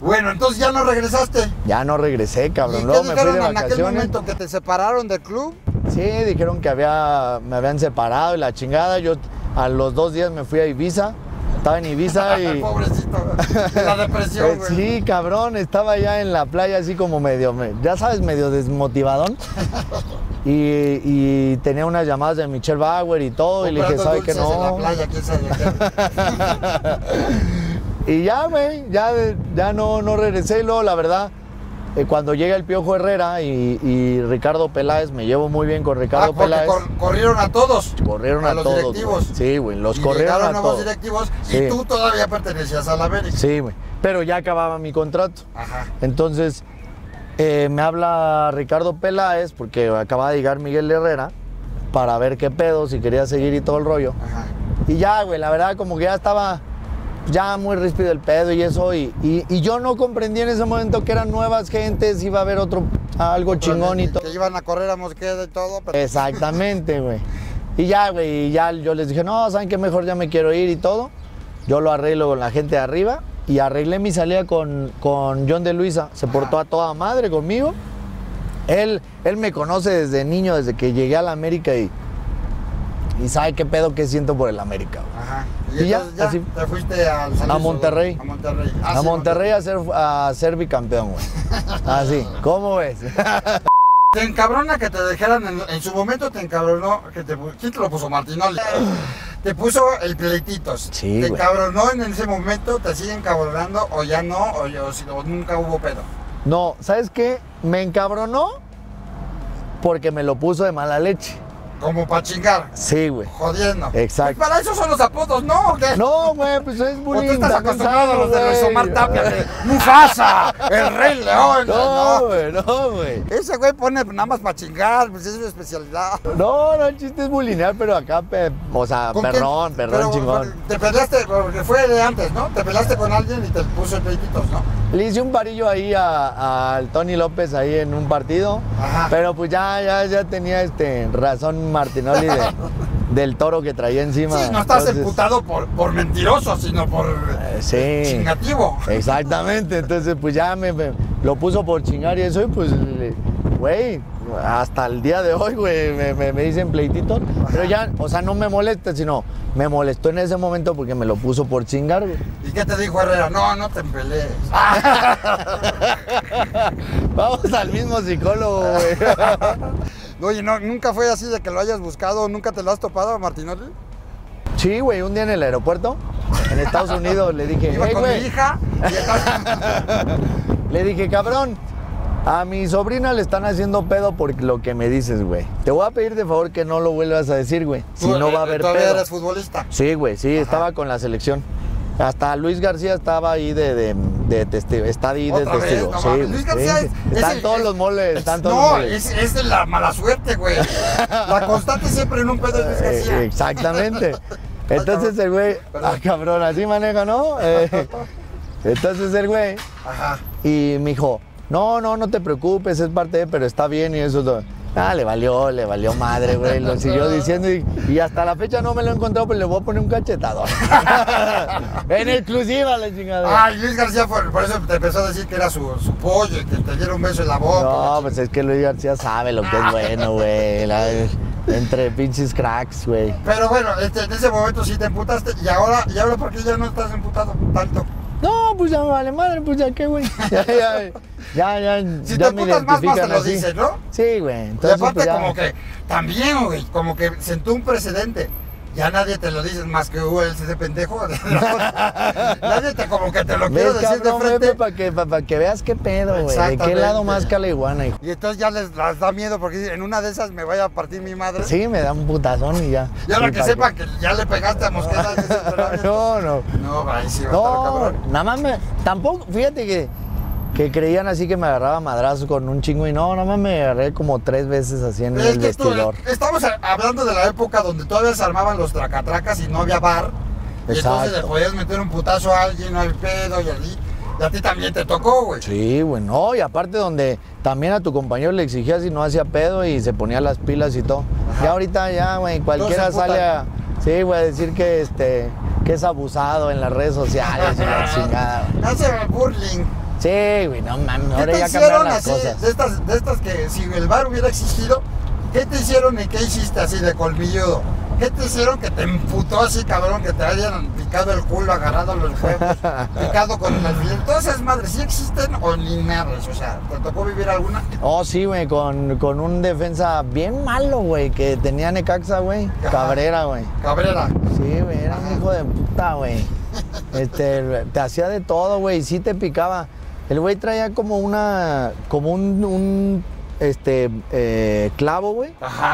Bueno, entonces ya no regresaste. Ya no regresé, cabrón. ¿Y luego me fui de vacaciones. ¿En aquel momento que te separaron del club? Sí, dijeron que había, me habían separado y la chingada. Yo a los dos días me fui a Ibiza. Estaba en Ibiza y... Pobrecito, la depresión, güey. Sí, cabrón, estaba ya en la playa así como medio, ya sabes, medio desmotivadón. Y, y tenía unas llamadas de Michel Bauer y todo. Comprando y le dije, ¿sabes qué? No. En la playa, ¿quién sabe? Y ya, güey, ya, ya no, no regresé. Y luego, la verdad... Cuando llega el Piojo Herrera y, y Ricardo Peláez, me llevo muy bien con Ricardo ah, Peláez. Cor corrieron a todos. Corrieron a, a los todos, directivos. Wey. Sí, güey, los y corrieron a nuevos todos. Directivos y sí. Tú todavía pertenecías a la América. Sí, güey. Pero ya acababa mi contrato. Ajá. Entonces, eh, me habla Ricardo Peláez, porque acababa de llegar Miguel Herrera, para ver qué pedo, si quería seguir y todo el rollo. Ajá. Y ya, güey, la verdad, como que ya estaba... ya muy ríspido el pedo y eso, y, y, y yo no comprendí en ese momento que eran nuevas gentes, iba a haber otro, algo otro chingón y todo. Que iban a correr a Mosqueda y todo. Pero... Exactamente, güey. Y ya, güey, y ya yo les dije, no, ¿saben qué? Mejor ya me quiero ir y todo. Yo lo arreglo con la gente de arriba y arreglé mi salida con, con John de Luisa. Se Ajá. portó a toda madre conmigo. Él, él me conoce desde niño, desde que llegué a la América y... Y sabe qué pedo que siento por el América. Ajá. Y, y ya, ya así, te fuiste al San Luis, a Monterrey. A Monterrey. Ah, a Monterrey, sí, Monterrey a ser, a ser bicampeón, güey. Así, ¿cómo ves? Te encabrona que te dejaran, en, en su momento te encabronó, que te, ¿quién te lo puso? Martinoli. Te puso el pleititos. Sí, te encabronó en ese momento, te siguen encabronando o ya no, o, o, si, o nunca hubo pedo. No, ¿sabes qué? Me encabronó porque me lo puso de mala leche. Como para chingar. Sí, güey. Jodiendo. Exacto. Pues para eso son los apodos, ¿no? ¿Qué? No, güey, pues es muy lindo. Tú estás acostumbrado a los de Luis Omar Tapia, de Mufasa, el Rey León. No, güey, no, güey. No, ese güey pone nada más para chingar, pues es su especialidad. No, no, el chiste es bulinear, pero acá, pe... o sea, perrón, quién? perrón, pero, chingón. Te peleaste, porque fue de antes, ¿no? Te peleaste con alguien y te puso el peititos, ¿no? Le hice un parillo ahí al Tony López ahí en un partido. Ajá. Pero pues ya, ya, ya tenía este razón Martinoli de, del toro que traía encima. Sí, no estás emputado por, por mentiroso, sino por eh, sí, chingativo. Exactamente, entonces pues ya me, me lo puso por chingar y eso, y pues, güey, hasta el día de hoy, güey, me, me, me dicen pleitito. Pero ya, o sea, no me molesta, sino me molestó en ese momento porque me lo puso por chingar, güey. ¿Y qué te dijo Herrera? No, no te pelees. Vamos al mismo psicólogo, güey. Oye, ¿no, ¿nunca fue así de que lo hayas buscado? ¿Nunca te lo has topado a Martinoli? Sí, güey, un día en el aeropuerto, en Estados Unidos, le dije... Iba hey, con güey. mi hija y estaba... Le dije, cabrón, a mi sobrina le están haciendo pedo por lo que me dices, güey. Te voy a pedir de favor que no lo vuelvas a decir, güey, si no eh, va a haber todavía pedo. ¿Eres futbolista? Sí, güey, sí, ajá, estaba con la selección. Hasta Luis García estaba ahí de, de, de testigo, está ahí de testigo. No, sí, Luis García sí, es, están es, todos es, los moles, están todos no, los moles. Es, es de la mala suerte, güey. La constante siempre en un pedo es Luis García. Eh, exactamente. Entonces el güey, ah, cabrón, así maneja, ¿no? Eh, entonces el güey, ajá, y me dijo, no, no, no te preocupes, es parte de, pero está bien y eso todo. Ah, le valió, le valió madre, güey, lo siguió diciendo y, y hasta la fecha no me lo he encontrado, pero le voy a poner un cachetador. En exclusiva la chingada. Ay, Luis García, por, por eso te empezó a decir que era su, su pollo y que te diera un beso en la boca. No, pues es que Luis García sabe lo que es bueno, güey, la, entre pinches cracks, güey. Pero bueno, este, en ese momento sí te emputaste y ahora, y ahora ¿por qué ya no estás emputado tanto? No, pues ya me vale madre, pues ya qué, güey. Ya, ya, ya, ya. Si ya te putas más, más te lo dices, ¿no? Sí, güey. Y aparte pues ya... como que, también, güey, como que sentó un precedente. Ya nadie te lo dice más que uh, ese pendejo. Nadie te como que te lo quiero decir de frente. Para que, pa, pa que veas qué pedo, güey. De qué lado más que la iguana, hijo. Y entonces ya les las da miedo porque en una de esas me vaya a partir mi madre. Sí, me da un putazón y ya. Y ahora sí, que sepa que... que ya le pegaste a Mosqueda. No, no. No, va, sí, va no, a estar cabrón. Nada más me... Tampoco, fíjate que... que creían así que me agarraba madrazo con un chingo y no, nomás me agarré como tres veces así en es el vestidor. Tú, estamos hablando de la época donde todavía se armaban los tracatracas y no había bar. Exacto. Y entonces le podías meter un putazo a alguien, al pedo y allí. Y a ti también te tocó, güey. Sí, güey, no, y aparte donde también a tu compañero le exigías y no hacía pedo y se ponía las pilas y todo. Ajá. Ya ahorita ya, güey, cualquiera sale a... Sí, güey, decir que este... que es abusado en las redes sociales y la chingada. Hace burling. Sí, güey, no mames, ahora ya cambiaron las así, cosas. De estas, de estas que si el bar hubiera existido, ¿qué te hicieron y qué hiciste así de colmilludo? ¿Qué te hicieron que te emputó así, cabrón, que te hayan picado el culo, agarrado los huevos, picado con el alfiler? Todas esas madres, ¿sí existen o ni madres? O sea, ¿te tocó vivir alguna? Oh, sí, güey, con, con un defensa bien malo, güey, que tenía Necaxa, güey. Cabrera, güey. Cabrera. Sí, güey, era un hijo de puta, güey. Este, te hacía de todo, güey, sí te picaba. El güey traía como una, como un, un este, eh, clavo, güey,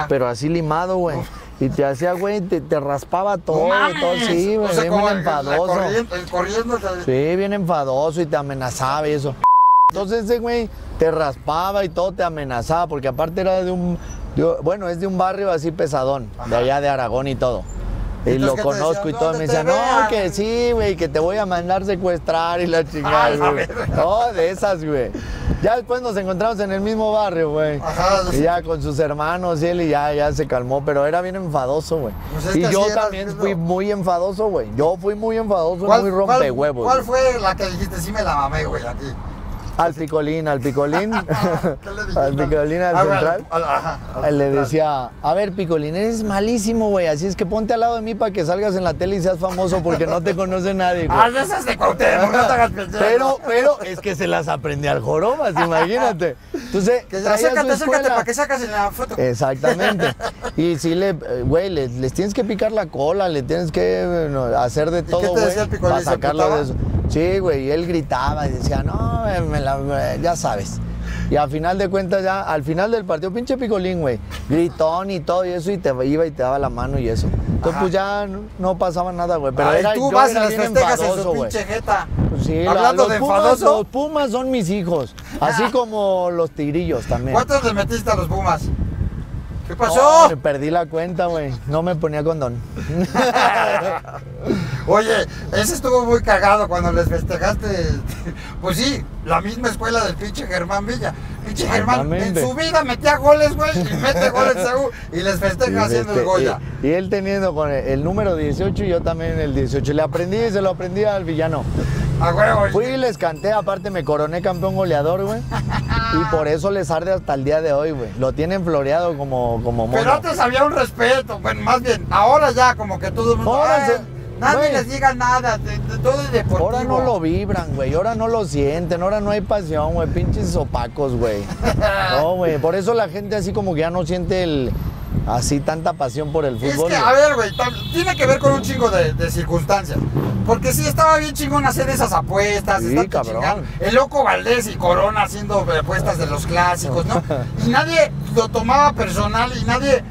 pero así limado, güey. Y te hacía, güey, te, te raspaba todo, todo así, güey, o sea, bien enfadoso. Corriendo, corriendo, sí, bien enfadoso y te amenazaba y eso. Entonces ese güey te raspaba y todo te amenazaba, porque aparte era de un, de, bueno, es de un barrio así pesadón, ajá, de allá de Aragón y todo. Y lo conozco y todo, me decían, no, que sí, güey, que te voy a mandar secuestrar y la chingada, güey. No, de esas, güey. Ya después nos encontramos en el mismo barrio, güey. Y ya con sus hermanos y él y ya, ya se calmó, pero era bien enfadoso, güey. Y yo también fui muy enfadoso, güey. Yo fui muy enfadoso y muy rompehuevos. ¿Cuál fue la que dijiste, sí me la mamé, güey, aquí? Al Picolín, al Picolín, al Picolín, al central, él le decía, a ver Picolín, eres malísimo, güey, así es que ponte al lado de mí para que salgas en la tele y seas famoso porque no te conoce nadie, güey. Ah, no seas de Cuauhtémoc, no te hagas pensar. Pero, pero, es que se las aprendí al Jorobas, imagínate. Entonces, acércate, acércate para que sacas en la foto. Exactamente. Y si le, güey, les, les tienes que picar la cola, le tienes que no, hacer de todo, güey, para sacarlo de eso. Sí, güey, y él gritaba y decía, no, me la, me, ya sabes. Y al final de cuentas, ya, al final del partido, pinche Picolín, güey, gritón y todo y eso, y te iba y te daba la mano y eso. Entonces, ajá, pues ya no, no pasaba nada, güey. Pero ay, era, tú yo vas y las festejas en su pinche jeta. Sí, hablando la, de Pumas, enfadoso. Los Pumas son mis hijos, así como los Tigrillos también. ¿Cuántos le metiste a los Pumas? ¿Qué pasó? No, me perdí la cuenta, güey. No me ponía condón. Oye, ese estuvo muy cagado cuando les festejaste. Pues sí, la misma escuela del pinche Germán Villa. Pinche Germán en su vida metía goles, güey, y mete goles en y les festeja y haciendo este, el Goya. Y, y él teniendo con el, el número dieciocho y yo también el dieciocho. Le aprendí y se lo aprendí al villano. Ah, güey, güey. Fui y les canté, aparte me coroné campeón goleador, güey. Y por eso les arde hasta el día de hoy, güey. Lo tienen floreado como, como mono. Pero antes había un respeto, bueno, más bien, ahora ya como que todo el mundo... Ahora ay, se, nadie güey, les diga nada, de, de, todo es deportivo. Ahora no lo vibran, güey, ahora no lo sienten, ahora no hay pasión, güey, pinches opacos, güey. No, güey, por eso la gente así como que ya no siente el... Así tanta pasión por el fútbol. Es que, a ver, güey, tiene que ver con un chingo de, de circunstancias. Porque sí estaba bien chingón hacer esas apuestas. Sí, cabrón. Chingando. El loco Valdés y Corona haciendo apuestas de los clásicos, ¿no? Y nadie lo tomaba personal y nadie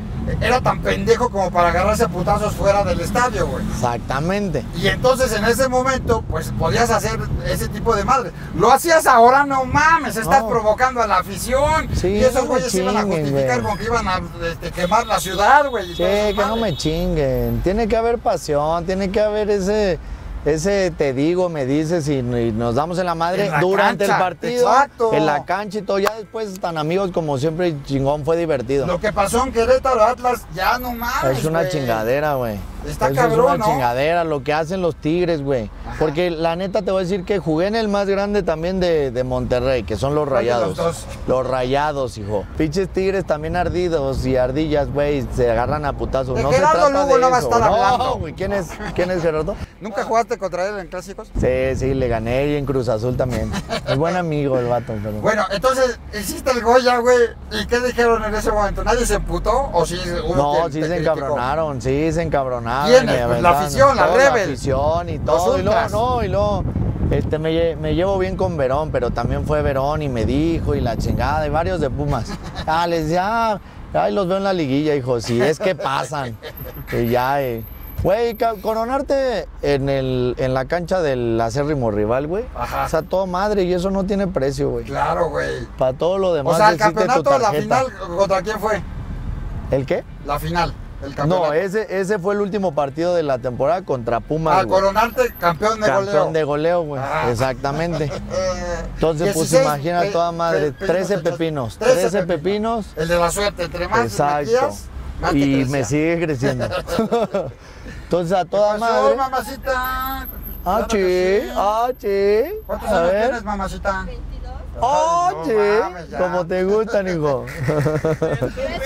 era tan pendejo como para agarrarse a putazos fuera del estadio, güey. Exactamente. Y entonces en ese momento, pues podías hacer ese tipo de madre. Lo hacías ahora, no mames, estás no. provocando a la afición. Sí, y esos güeyes no iban a justificar con que iban a este, quemar la ciudad, güey. Sí, que madre. No me chinguen. Tiene que haber pasión, tiene que haber ese... Ese te digo, me dices y, y nos damos en la madre en la durante cancha, el partido, exacto. En la cancha y todo. Ya después tan amigos como siempre, chingón, fue divertido. Lo que pasó en Querétaro, Atlas, ya no mames, es una wey. chingadera, güey. Está eso cabrón, es una ¿no? chingadera, lo que hacen los Tigres, güey. Porque la neta te voy a decir que jugué en el más grande también de, de Monterrey, que son los Rayados. Los, los Rayados, hijo. Pinches Tigres también ardidos y ardillas, güey, se agarran a putazos. No se trata Lugo de no va a estar hablando. No, güey, ¿quién es, quién es Gerardo? ¿Nunca jugaste contra él en clásicos? Sí, sí, le gané y en Cruz Azul también. Es buen amigo el vato. Pero... Bueno, entonces, hiciste el Goya, güey, ¿y qué dijeron en ese momento? ¿Nadie se emputó o sí hubo no, quien sí se encabronaron, sí se encabronaron. ¿Quién? Pues la afición, la rebel. La afición y todo. Y luego, no, y luego este, me, me llevo bien con Verón, pero también fue Verón y me dijo, y la chingada, y varios de Pumas. Ah, les decía, ah, ay, los veo en la liguilla, hijo, si es que pasan. Y ya, güey, eh. coronarte en, el, en la cancha del acérrimo rival, güey. O sea, todo madre, y eso no tiene precio, güey. Claro, güey. Para todo lo demás. O sea, el campeonato, la final, ¿contra quién fue? ¿El qué? La final. No, ese, ese fue el último partido de la temporada contra Pumas. Al coronarte campeón de goleo. Campeón de goleo, güey. Ah. Exactamente. Entonces, pues imagina pe toda madre, pe trece pepinos. trece pepinos. El de la suerte, entre más. Exacto. Metías, más y me sigue creciendo. Entonces, a toda ¿Qué pasó, madre. Mamacita? Ah, sí, ah, sí. ¿Cuántos años tienes, mamacita? veintidós. Oye, no, como te gustan, hijo.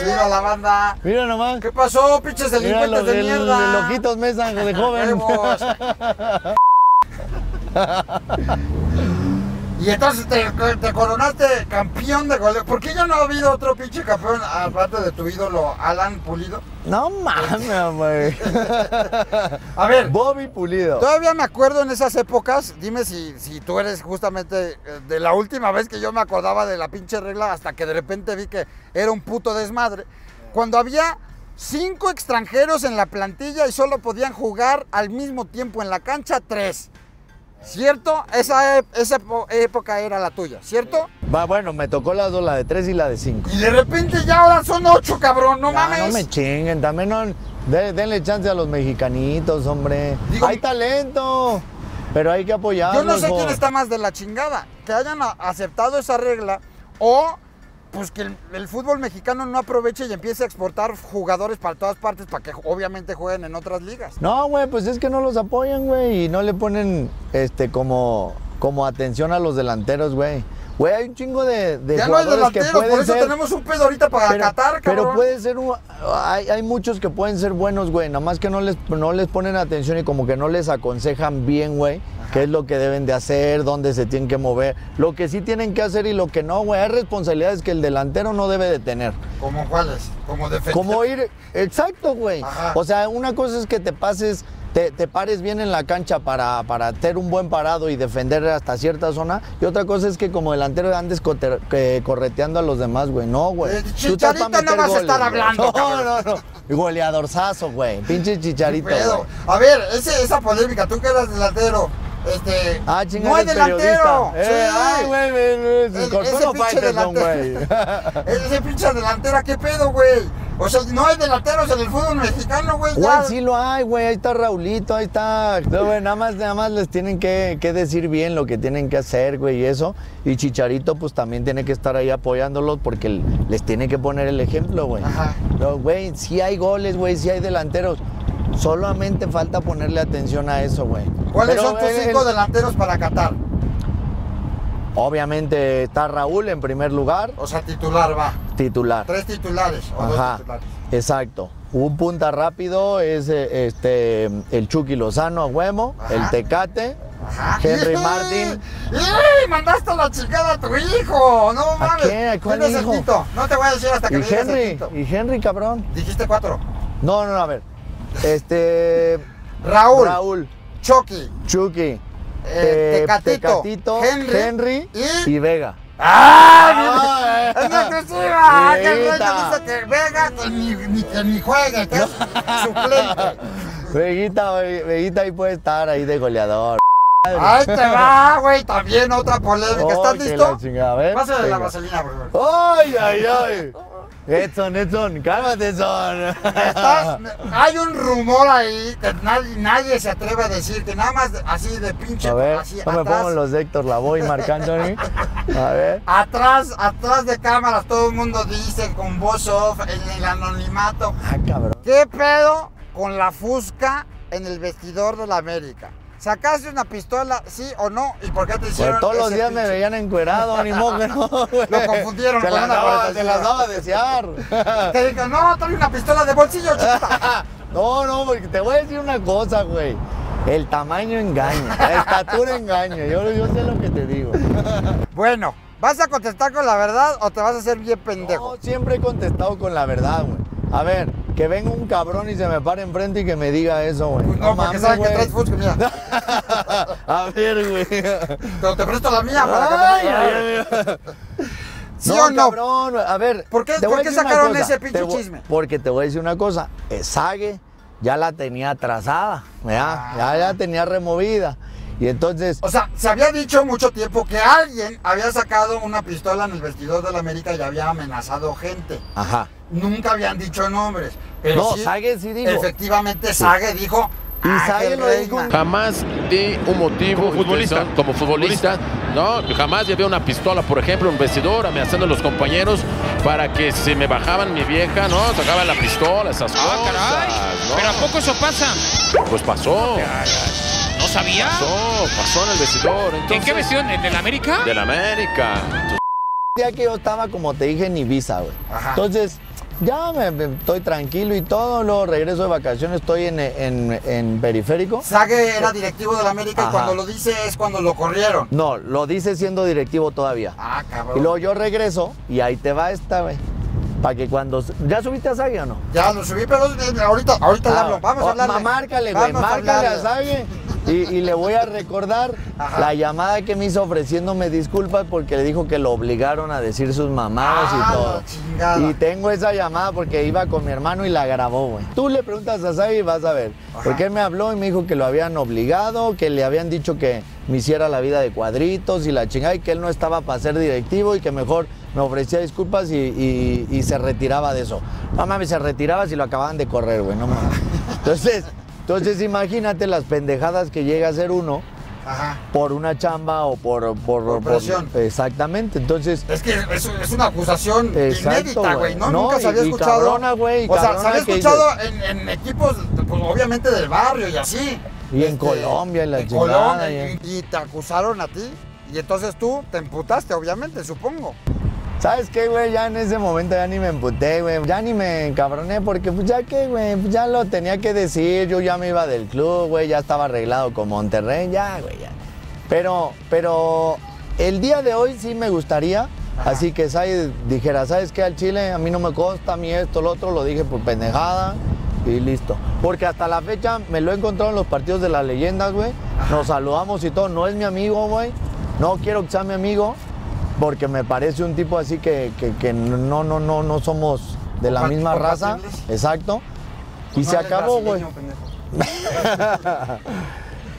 Mira la banda. Mira nomás. ¿Qué pasó, pinches delincuentes de mierda? Los ojitos me están de joven. Y entonces te, te coronaste campeón de goleo. ¿Por qué ya no ha habido otro pinche campeón aparte de tu ídolo, Alan Pulido? No mames, güey. A ver. Bobby Pulido. Todavía me acuerdo en esas épocas, dime si, si tú eres justamente de la última vez que yo me acordaba de la pinche regla hasta que de repente vi que era un puto desmadre. Cuando había cinco extranjeros en la plantilla y solo podían jugar al mismo tiempo en la cancha tres. ¿Cierto? Esa, esa época era la tuya, ¿cierto? Va, bueno, me tocó las dos, la de tres y la de cinco. Y de repente ya ahora son ocho, cabrón, no ya, mames. No me chinguen, también no, de, denle chance a los mexicanitos, hombre. Digo, hay talento, pero hay que apoyarlos. Yo no sé por... quién está más de la chingada, que hayan aceptado esa regla o... Pues que el, el fútbol mexicano no aproveche y empiece a exportar jugadores para todas partes para que obviamente jueguen en otras ligas. No, güey, pues es que no los apoyan, güey, y no le ponen este, como, como atención a los delanteros, güey. Güey, hay un chingo de, de ya jugadores no hay que pueden por eso ser, tenemos un pedo ahorita para pero, Qatar, cabrón. Pero puede ser, un, hay, hay muchos que pueden ser buenos, güey, nada más que no les, no les ponen atención y como que no les aconsejan bien, güey, qué es lo que deben de hacer, dónde se tienen que mover, lo que sí tienen que hacer y lo que no, güey. Hay responsabilidades que el delantero no debe de tener. ¿Cómo cuáles? Como defender. Como ir, exacto, güey. Ajá. O sea, una cosa es que te pases... Te, te pares bien en la cancha para, para tener un buen parado y defender hasta cierta zona. Y otra cosa es que como delantero andes coter, que, correteando a los demás, güey. No, güey. Eh, Chicharito no vas a estar hablando. No, no, no. Goleadorzazo, güey. Pinche Chicharito. A ver, ese, esa polémica. Tú que eras delantero. Este, ah, chingada, no es delantero. Eh, sí. Ay, güey, güey. Ese pinche delantero, ¿qué pedo, güey? O sea, no hay delanteros en el fútbol mexicano, güey. Güey, sí lo hay, güey. Ahí está Raulito, ahí está. No, güey, nada más, nada más les tienen que, que decir bien lo que tienen que hacer, güey, y eso. Y Chicharito, pues también tiene que estar ahí apoyándolos porque les tiene que poner el ejemplo, güey. Ajá. No, güey, sí hay goles, güey, sí hay delanteros. Solamente falta ponerle atención a eso, güey. ¿Cuáles Pero, son tus eh, cinco delanteros para Qatar? Obviamente está Raúl en primer lugar. O sea, titular va. Titular. Tres titulares o Ajá, dos titulares. Exacto. Un punta rápido es este, el Chucky Lozano a huevo, el Tecate. Ajá. Henry Martín. ¡Ey! ¡Mandaste a la chingada a tu hijo! ¡No mames! ¿A qué? ¿Cuál hijo? No te voy a decir hasta que me digas el quinto. ¿Y Henry, cabrón? Dijiste cuatro. No, no, no, a ver. Este... Raúl, Raúl, Chucky, Chucky, eh, Tecatito, Tecatito, Henry, Henry y... y Vega. ¡Ah! ¡Es una exclusiva! ¡Ángel Reyna dice que Vega que ni, ni, que ni juegue, que es suplente! Veguita, Veguita ahí puede estar ahí de goleador. ¡Ahí te va, güey! También otra polémica. ¿Estás listo? Pásale la vaselina, güey. ¡Ay, ay, ay! Edson, Edson, cálmate, Edson. Estás, hay un rumor ahí que nadie, nadie se atreve a decir, que nada más así de pinche. A ver, así, no atrás. Me pongo los de Héctor Lavoe y Marc Anthony. A ver. Atrás, atrás de cámaras todo el mundo dice con voz off, en el anonimato. Ah, cabrón. ¿Qué pedo con la fusca en el vestidor de la América? ¿Sacaste una pistola, sí o no? ¿Y por qué te hicieron pues todos ese los días pinche? Me veían encuerado, ni moco, no, güey. Lo confundieron se con una bolsa. Se las daba a desear. Te digo, no, trae una pistola de bolsillo, chiquita. No, no, porque te voy a decir una cosa, güey. El tamaño engaña, la estatura engaña. Yo, yo sé lo que te digo. Bueno, ¿vas a contestar con la verdad o te vas a hacer bien pendejo? No, siempre he contestado con la verdad, güey. A ver, que venga un cabrón y se me pare enfrente y que me diga eso, güey. No, no para que saben que traes fusca, mira. A ver, güey. Pero te presto la mía para ay, que me diga. ¿Sí no, o no? Cabrón, a ver. ¿Por qué, ¿por qué sacaron ese pinche chisme? Porque te voy a decir una cosa. Zague ya la tenía trazada, ¿verdad? Ya la tenía removida. Y entonces... O sea, se había dicho mucho tiempo que alguien había sacado una pistola en el vestidor de la América y había amenazado gente. Ajá. Nunca habían dicho nombres. Pero no, sí, Zague sí dijo. Efectivamente, Zague dijo... Y Zague lo dijo. Jamás di un motivo como futbolista. Como futbolista, no, jamás llevé una pistola, por ejemplo, un vestidor, amenazando a los compañeros para que si me bajaban mi vieja, no, sacaban la pistola, esas ah, cosas. Caray. No. ¿Pero a poco eso pasa? Pues pasó. Ay, ay. ¿No sabía? Pasó, pasó en el vestidor. Entonces, ¿en qué vestidor? ¿De la América? De la América. El día que yo estaba, como te dije, en Ibiza, güey. Entonces, ya me, me, estoy tranquilo y todo. Luego regreso de vacaciones, estoy en, en, en Periférico. Zague era directivo de la América. Ajá. Y cuando lo dice es cuando lo corrieron. No, lo dice siendo directivo todavía. Ah, cabrón. Y luego yo regreso y ahí te va esta, güey. Para que cuando... ¿Ya subiste a Zague o no? Ya lo subí, pero ahorita, ahorita ah, le hablo. Vamos oh, a hablarle. Márcale, güey. Márcale a Zague. Y, y le voy a recordar Ajá. la llamada que me hizo ofreciéndome disculpas porque le dijo que lo obligaron a decir sus mamadas ah, y todo. Chingada. Y tengo esa llamada porque iba con mi hermano y la grabó, güey. Tú le preguntas a Zague y vas a ver. Ajá. Porque él me habló y me dijo que lo habían obligado, que le habían dicho que me hiciera la vida de cuadritos y la chingada, y que él no estaba para ser directivo y que mejor me ofrecía disculpas y, y, y se retiraba de eso. No mames, se retiraba si lo acababan de correr, güey, no mames. Entonces... Entonces imagínate las pendejadas que llega a ser uno Ajá. por una chamba o por... Por, por presión. Por, exactamente, entonces... Es que es, es una acusación exacto, inédita, güey, ¿no? No, nunca se había escuchado... Cabrona, güey, o sea, se había escuchado en, en equipos, pues, obviamente, del barrio y así. Y este, en Colombia, en la en chingada. Colombia, y, en... y te acusaron a ti. Y entonces tú te emputaste, obviamente, supongo. ¿Sabes qué, güey? Ya en ese momento ya ni me emputé, güey. Ya ni me encabroné porque pues ya qué, güey. Pues ya lo tenía que decir. Yo ya me iba del club, güey. Ya estaba arreglado con Monterrey. Ya, güey, ya. Pero, pero el día de hoy sí me gustaría. Ajá. Así que Zague dijera, ¿sabes qué? Al Chile a mí no me consta, a mí esto, lo otro. Lo dije por pendejada y listo. Porque hasta la fecha me lo he encontrado en los partidos de las leyendas, güey. Nos saludamos y todo. No es mi amigo, güey. No quiero que sea mi amigo. Porque me parece un tipo así que, que, que no, no, no, no somos de la misma raza. Exacto. Y no se acabó, güey.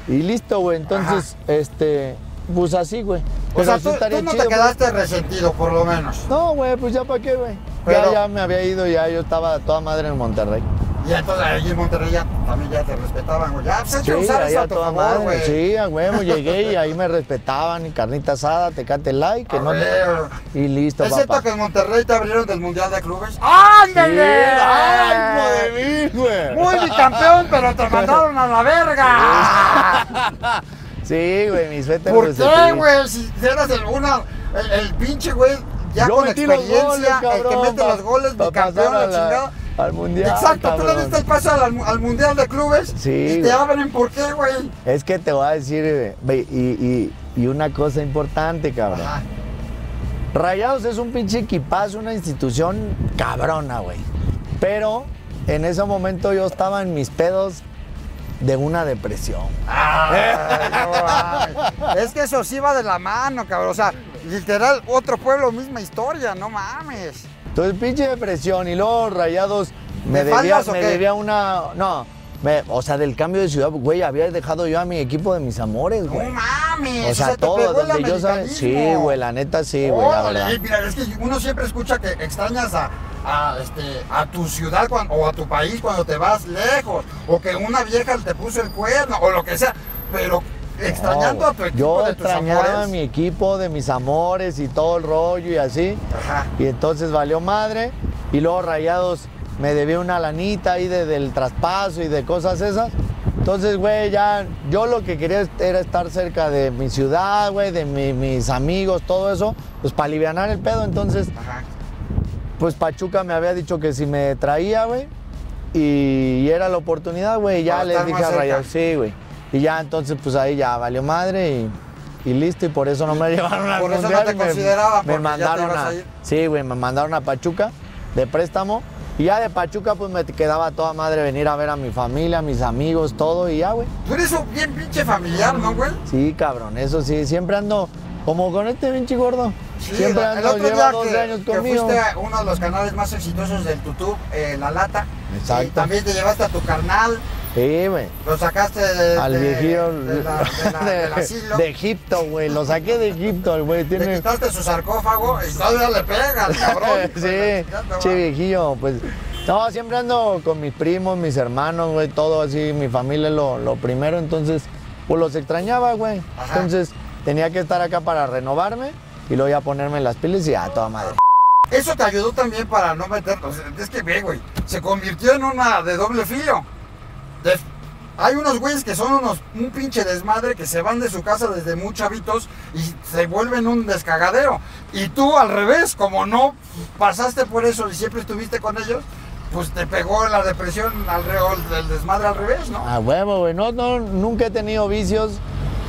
Y listo, güey. Entonces, ajá, este, pues así, güey. O sea, tú, tú no chido, te quedaste wey. Resentido, por lo menos. No, güey, pues ya para qué, güey. Ya, ya me había ido, ya yo estaba toda madre en Monterrey. Y entonces allí en Monterrey ya, también ya te respetaban, güey. Ya, pues, sí, a tu toda favor, madre, sí, a huevo, llegué y ahí me respetaban. Carnita asada, tecate like, que a no ver. Y listo, papá. ¿Es cierto que en Monterrey te abrieron del Mundial de Clubes? ¡Ándale! Sí, ¡ay, no de mí, güey! Muy bicampeón, pero te mandaron a la verga. Sí, güey, mis suéteres. ¿Por qué, güey? Si eras el, una, el, el pinche, güey, ya yo con experiencia, goles, cabrón, el que mete los goles, bicampeón, la chingada. Al mundial. Exacto, cabrón. Tú le diste el paso al, al mundial de clubes. Sí, y te güey. Abren, ¿por qué, güey? Es que te voy a decir, güey, y, y, y una cosa importante, cabrón. Ajá. Rayados es un pinche equipazo, una institución cabrona, güey. Pero en ese momento yo estaba en mis pedos de una depresión. Ay, no, es que eso sí va de la mano, cabrón. O sea, literal, otro pueblo, misma historia, no mames. Entonces, pinche depresión y luego Rayados me debía, me debía una... No, me, o sea, del cambio de ciudad, güey, había dejado yo a mi equipo de mis amores, güey. ¡No mames! O sea, o sea todo, donde yo sabía... Sí, güey, la neta sí, güey, oh, la verdad. Mira, es que uno siempre escucha que extrañas a, a, este, a tu ciudad cuando, o a tu país cuando te vas lejos, o que una vieja te puso el cuerno, o lo que sea, pero... Extrañando no, a tu equipo yo de tus extrañaba amores. A mi equipo de mis amores y todo el rollo y así. Ajá. Y entonces valió madre. Y luego Rayados me debió una lanita ahí de, del traspaso y de cosas esas. Entonces, güey, ya yo lo que quería era estar cerca de mi ciudad, güey, de mi, mis amigos, todo eso, pues para alivianar el pedo. Entonces, ajá, pues Pachuca me había dicho que si me traía, güey, y, y era la oportunidad, güey, ya les dije a Rayados, sí, güey. Y ya, entonces, pues ahí ya valió madre y, y listo, y por eso no me llevaron al mundial. Por eso no te consideraba, me, me mandaron ya te a, a ir. Sí, güey, me mandaron a Pachuca de préstamo. Y ya de Pachuca, pues me quedaba toda madre venir a ver a mi familia, a mis amigos, todo, y ya, güey. Tú eres un bien pinche familiar, ¿no, güey? Sí, cabrón, eso sí, siempre ando como con este pinche gordo. Sí, siempre ando, el otro lleva día doce que, años conmigo. Que fuiste uno de los canales más exitosos del YouTube, eh, La Lata. Exacto. Y también te llevaste a tu carnal. Sí, güey. Lo sacaste de, al viejillo de, de, la, de, la, de, del asilo. De Egipto, güey. Lo saqué de Egipto, güey. Tiene... Le quitaste su sarcófago y todavía le pega al cabrón. Sí, che viejillo, pues. No, siempre ando con mis primos, mis hermanos, güey, todo así. Mi familia es lo, lo primero, entonces, pues los extrañaba, güey. Entonces, tenía que estar acá para renovarme y luego ya ponerme las pilas y ya, toda madre. Eso te ayudó también para no meterlos. Es que, güey, se convirtió en una de doble filo. De, hay unos güeyes que son unos, un pinche desmadre que se van de su casa desde muy chavitos y se vuelven un descagadero. Y tú al revés, como no pasaste por eso y siempre estuviste con ellos, pues te pegó la depresión al re, el desmadre al revés, ¿no? Ah, huevo, güey. No, no, nunca he tenido vicios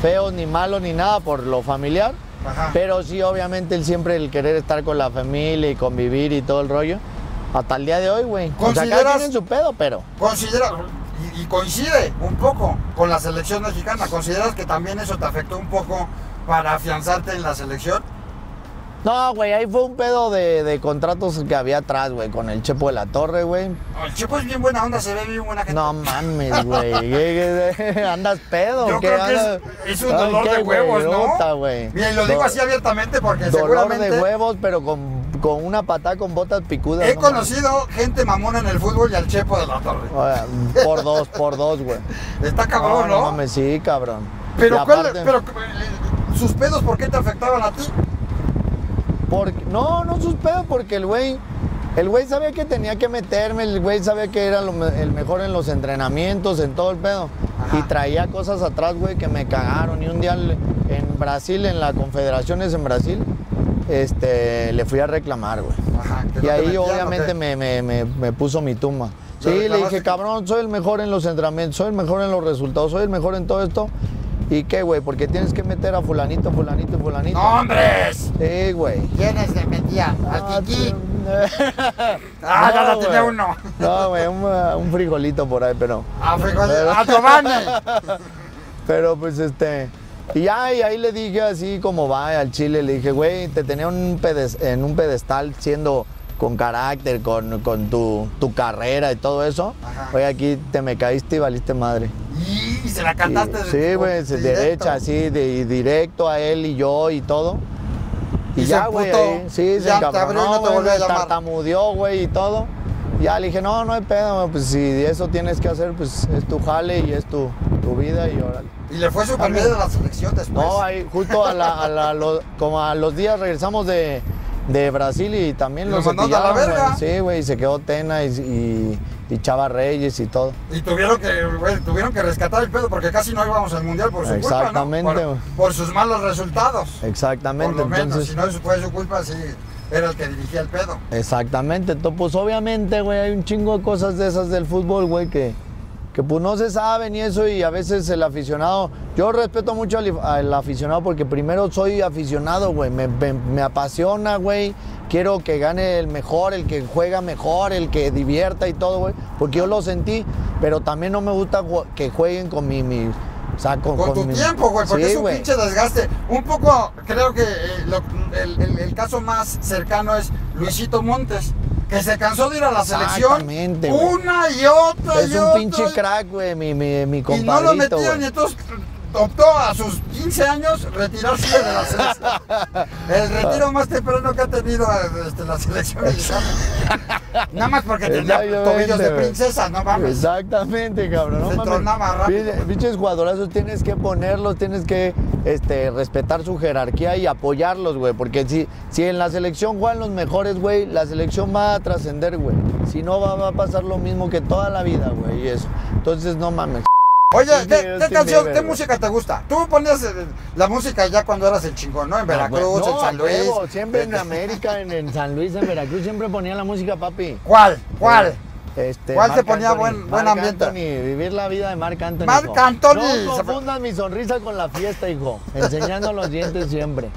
feos ni malos ni nada por lo familiar. Ajá. Pero sí, obviamente, el siempre el querer estar con la familia y convivir y todo el rollo. Hasta el día de hoy, güey. ¿Consideras? O sea, acá tienen su pedo, pero... ¿Consideras? Y coincide un poco con la selección mexicana. ¿Consideras que también eso te afectó un poco para afianzarte en la selección? No, güey, ahí fue un pedo de, de contratos que había atrás, güey, con el Chepo de la Torre, güey. No, el Chepo es bien buena onda, se ve bien buena gente. No mames, güey. ¿Andas pedo? Yo ¿qué? Creo que es, es un dolor de huevos, huevota, ¿no? Wey. Mira, y lo Do digo así abiertamente porque dolor seguramente... Dolor de huevos, pero con... Con una patada con botas picudas. He no conocido man. gente mamona en el fútbol y al Chepo de la Torre. Oye, por dos, por dos, güey. Está cabrón, ¿no? No, no mames, sí, cabrón. Pero, aparte, ¿cuál, pero sus pedos, ¿por qué te afectaban a ti? Porque, no, no sus pedos, porque el güey, el güey sabía que tenía que meterme, el güey sabía que era lo, el mejor en los entrenamientos, en todo el pedo. Ajá. Y traía cosas atrás, güey, que me cagaron. Y un día en Brasil, en la Confederaciones en Brasil, este, le fui a reclamar, güey. Ajá, y ahí metían, obviamente me, me, me, me puso mi tumba. Sí, le dije, cabrón, soy el mejor en los entrenamientos, soy el mejor en los resultados, soy el mejor en todo esto. ¿Y qué, güey? Porque tienes que meter a fulanito, fulanito, fulanito. ¡Hombres! Sí, güey. ¿Quiénes se metían? ¿A Kiki? Ah, ya la tiene uno. No, güey, un, un frijolito por ahí, pero... ¡A frijolito! ¡A Giovanni! Pero, pues, este... Y ya, y ahí le dije así como va al Chile, le dije, güey, te tenía un pedestal, en un pedestal siendo... con carácter, con, con tu, tu carrera y todo eso. Ajá. Oye, aquí te me caíste y valiste madre. Y se la cantaste. Y, de, sí, güey, de derecha, así, de, directo a él y yo y todo. Y, y ya, güey, sí, ya se encabronó, no te tartamudeó, güey, y todo. Y ya le dije, no, no hay pedo, wey, pues si eso tienes que hacer, pues es tu jale y es tu, tu vida y órale. Y le fue súper bien de la selección después. No, ahí justo a, la, a, la, lo, como a los días regresamos de... de Brasil y también los cepillado, güey. Sí, güey, y se quedó Tena y, y, y Chava Reyes y todo. Y tuvieron que, güey, tuvieron que rescatar el pedo porque casi no íbamos al Mundial por su exactamente, culpa, ¿no? Por, por sus malos resultados. Exactamente. Por lo menos, entonces... si no fue su culpa, sí, era el que dirigía el pedo. Exactamente. Entonces, pues, obviamente, güey, hay un chingo de cosas de esas del fútbol, güey, que, que pues no se saben y eso, y a veces el aficionado... Yo respeto mucho al, al aficionado porque primero soy aficionado, güey, me, me, me apasiona, güey, quiero que gane el mejor, el que juega mejor, el que divierta y todo, güey, porque yo lo sentí, pero también no me gusta que jueguen con mi... mi o sea, con, con, con tu mi... tiempo, güey, porque sí, es un wey. pinche desgaste. Un poco, creo que eh, lo, el, el, el caso más cercano es Luisito Montes, que se cansó de ir a la selección una y otra es y otra. Es un pinche crack, güey, mi, mi, mi compadrito. Y no lo metían, wey. Y entonces optó a sus quince años retirarse de la selección. El retiro más temprano que ha tenido este, la selección. Nada más porque tenía tobillos de princesa, no mames. Exactamente, cabrón. No se tronaba rápido. Pinches jugadorazos tienes que ponerlos, tienes que este, respetar su jerarquía y apoyarlos, güey. Porque si, si en la selección juegan los mejores, güey, la selección va a trascender, güey. Si no, va, va a pasar lo mismo que toda la vida, güey, y eso. Entonces, no mames. Oye, ¿qué, qué canción, qué música te gusta? Tú ponías la música ya cuando eras el chingón, ¿no? En Veracruz, no, no, en San Luis. Creo, siempre en América, en, en San Luis, en Veracruz, siempre ponía la música, papi. ¿Cuál? ¿Cuál? Este, ¿Cuál Marc se ponía Anthony, buen, buen ambiente? Anthony, vivir la vida de Marc Anthony. ¡Marc Anthony! No confundan mi sonrisa con la fiesta, hijo. Enseñando los dientes siempre.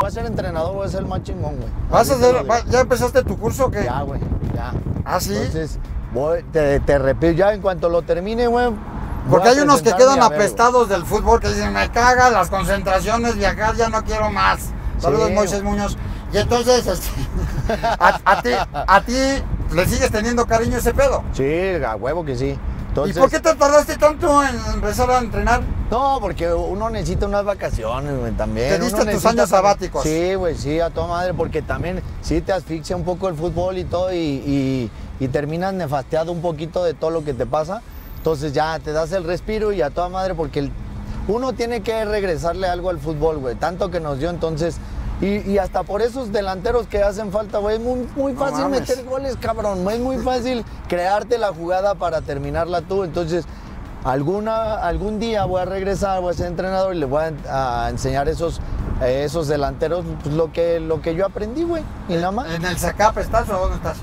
Voy a ser entrenador, voy a ser el más chingón, güey. ¿Vas a hacer, ¿Ya empezaste tu curso o qué? Ya, güey, ya. ¿Ah, sí? Entonces, voy, te, te repito, ya en cuanto lo termine, güey. Porque hay unos que quedan apestados del fútbol que dicen, me caga las concentraciones, viajar, ya no quiero más. Saludos, sí. Moisés Muñoz. Y entonces, a, a ti, a ti le sigues teniendo cariño ese pedo. Sí, a huevo que sí. Entonces, ¿y por qué te tardaste tanto en empezar a entrenar? No, porque uno necesita unas vacaciones, güey, también. Te diste uno tus años sabáticos. Sí, güey, sí, a toda madre, porque también sí te asfixia un poco el fútbol y todo, y, y, y terminas nefasteado un poquito de todo lo que te pasa. Entonces ya te das el respiro y a toda madre, porque el, uno tiene que regresarle algo al fútbol, güey, tanto que nos dio entonces. Y, y hasta por esos delanteros que hacen falta, güey, es muy, muy fácil no meter goles, cabrón, es muy fácil crearte la jugada para terminarla tú. Entonces alguna, algún día voy a regresar, voy a ser entrenador y les voy a, a enseñar esos... esos delanteros pues, lo, que, lo que yo aprendí, güey, y nada más. ¿En el Zacape estás o dónde estás?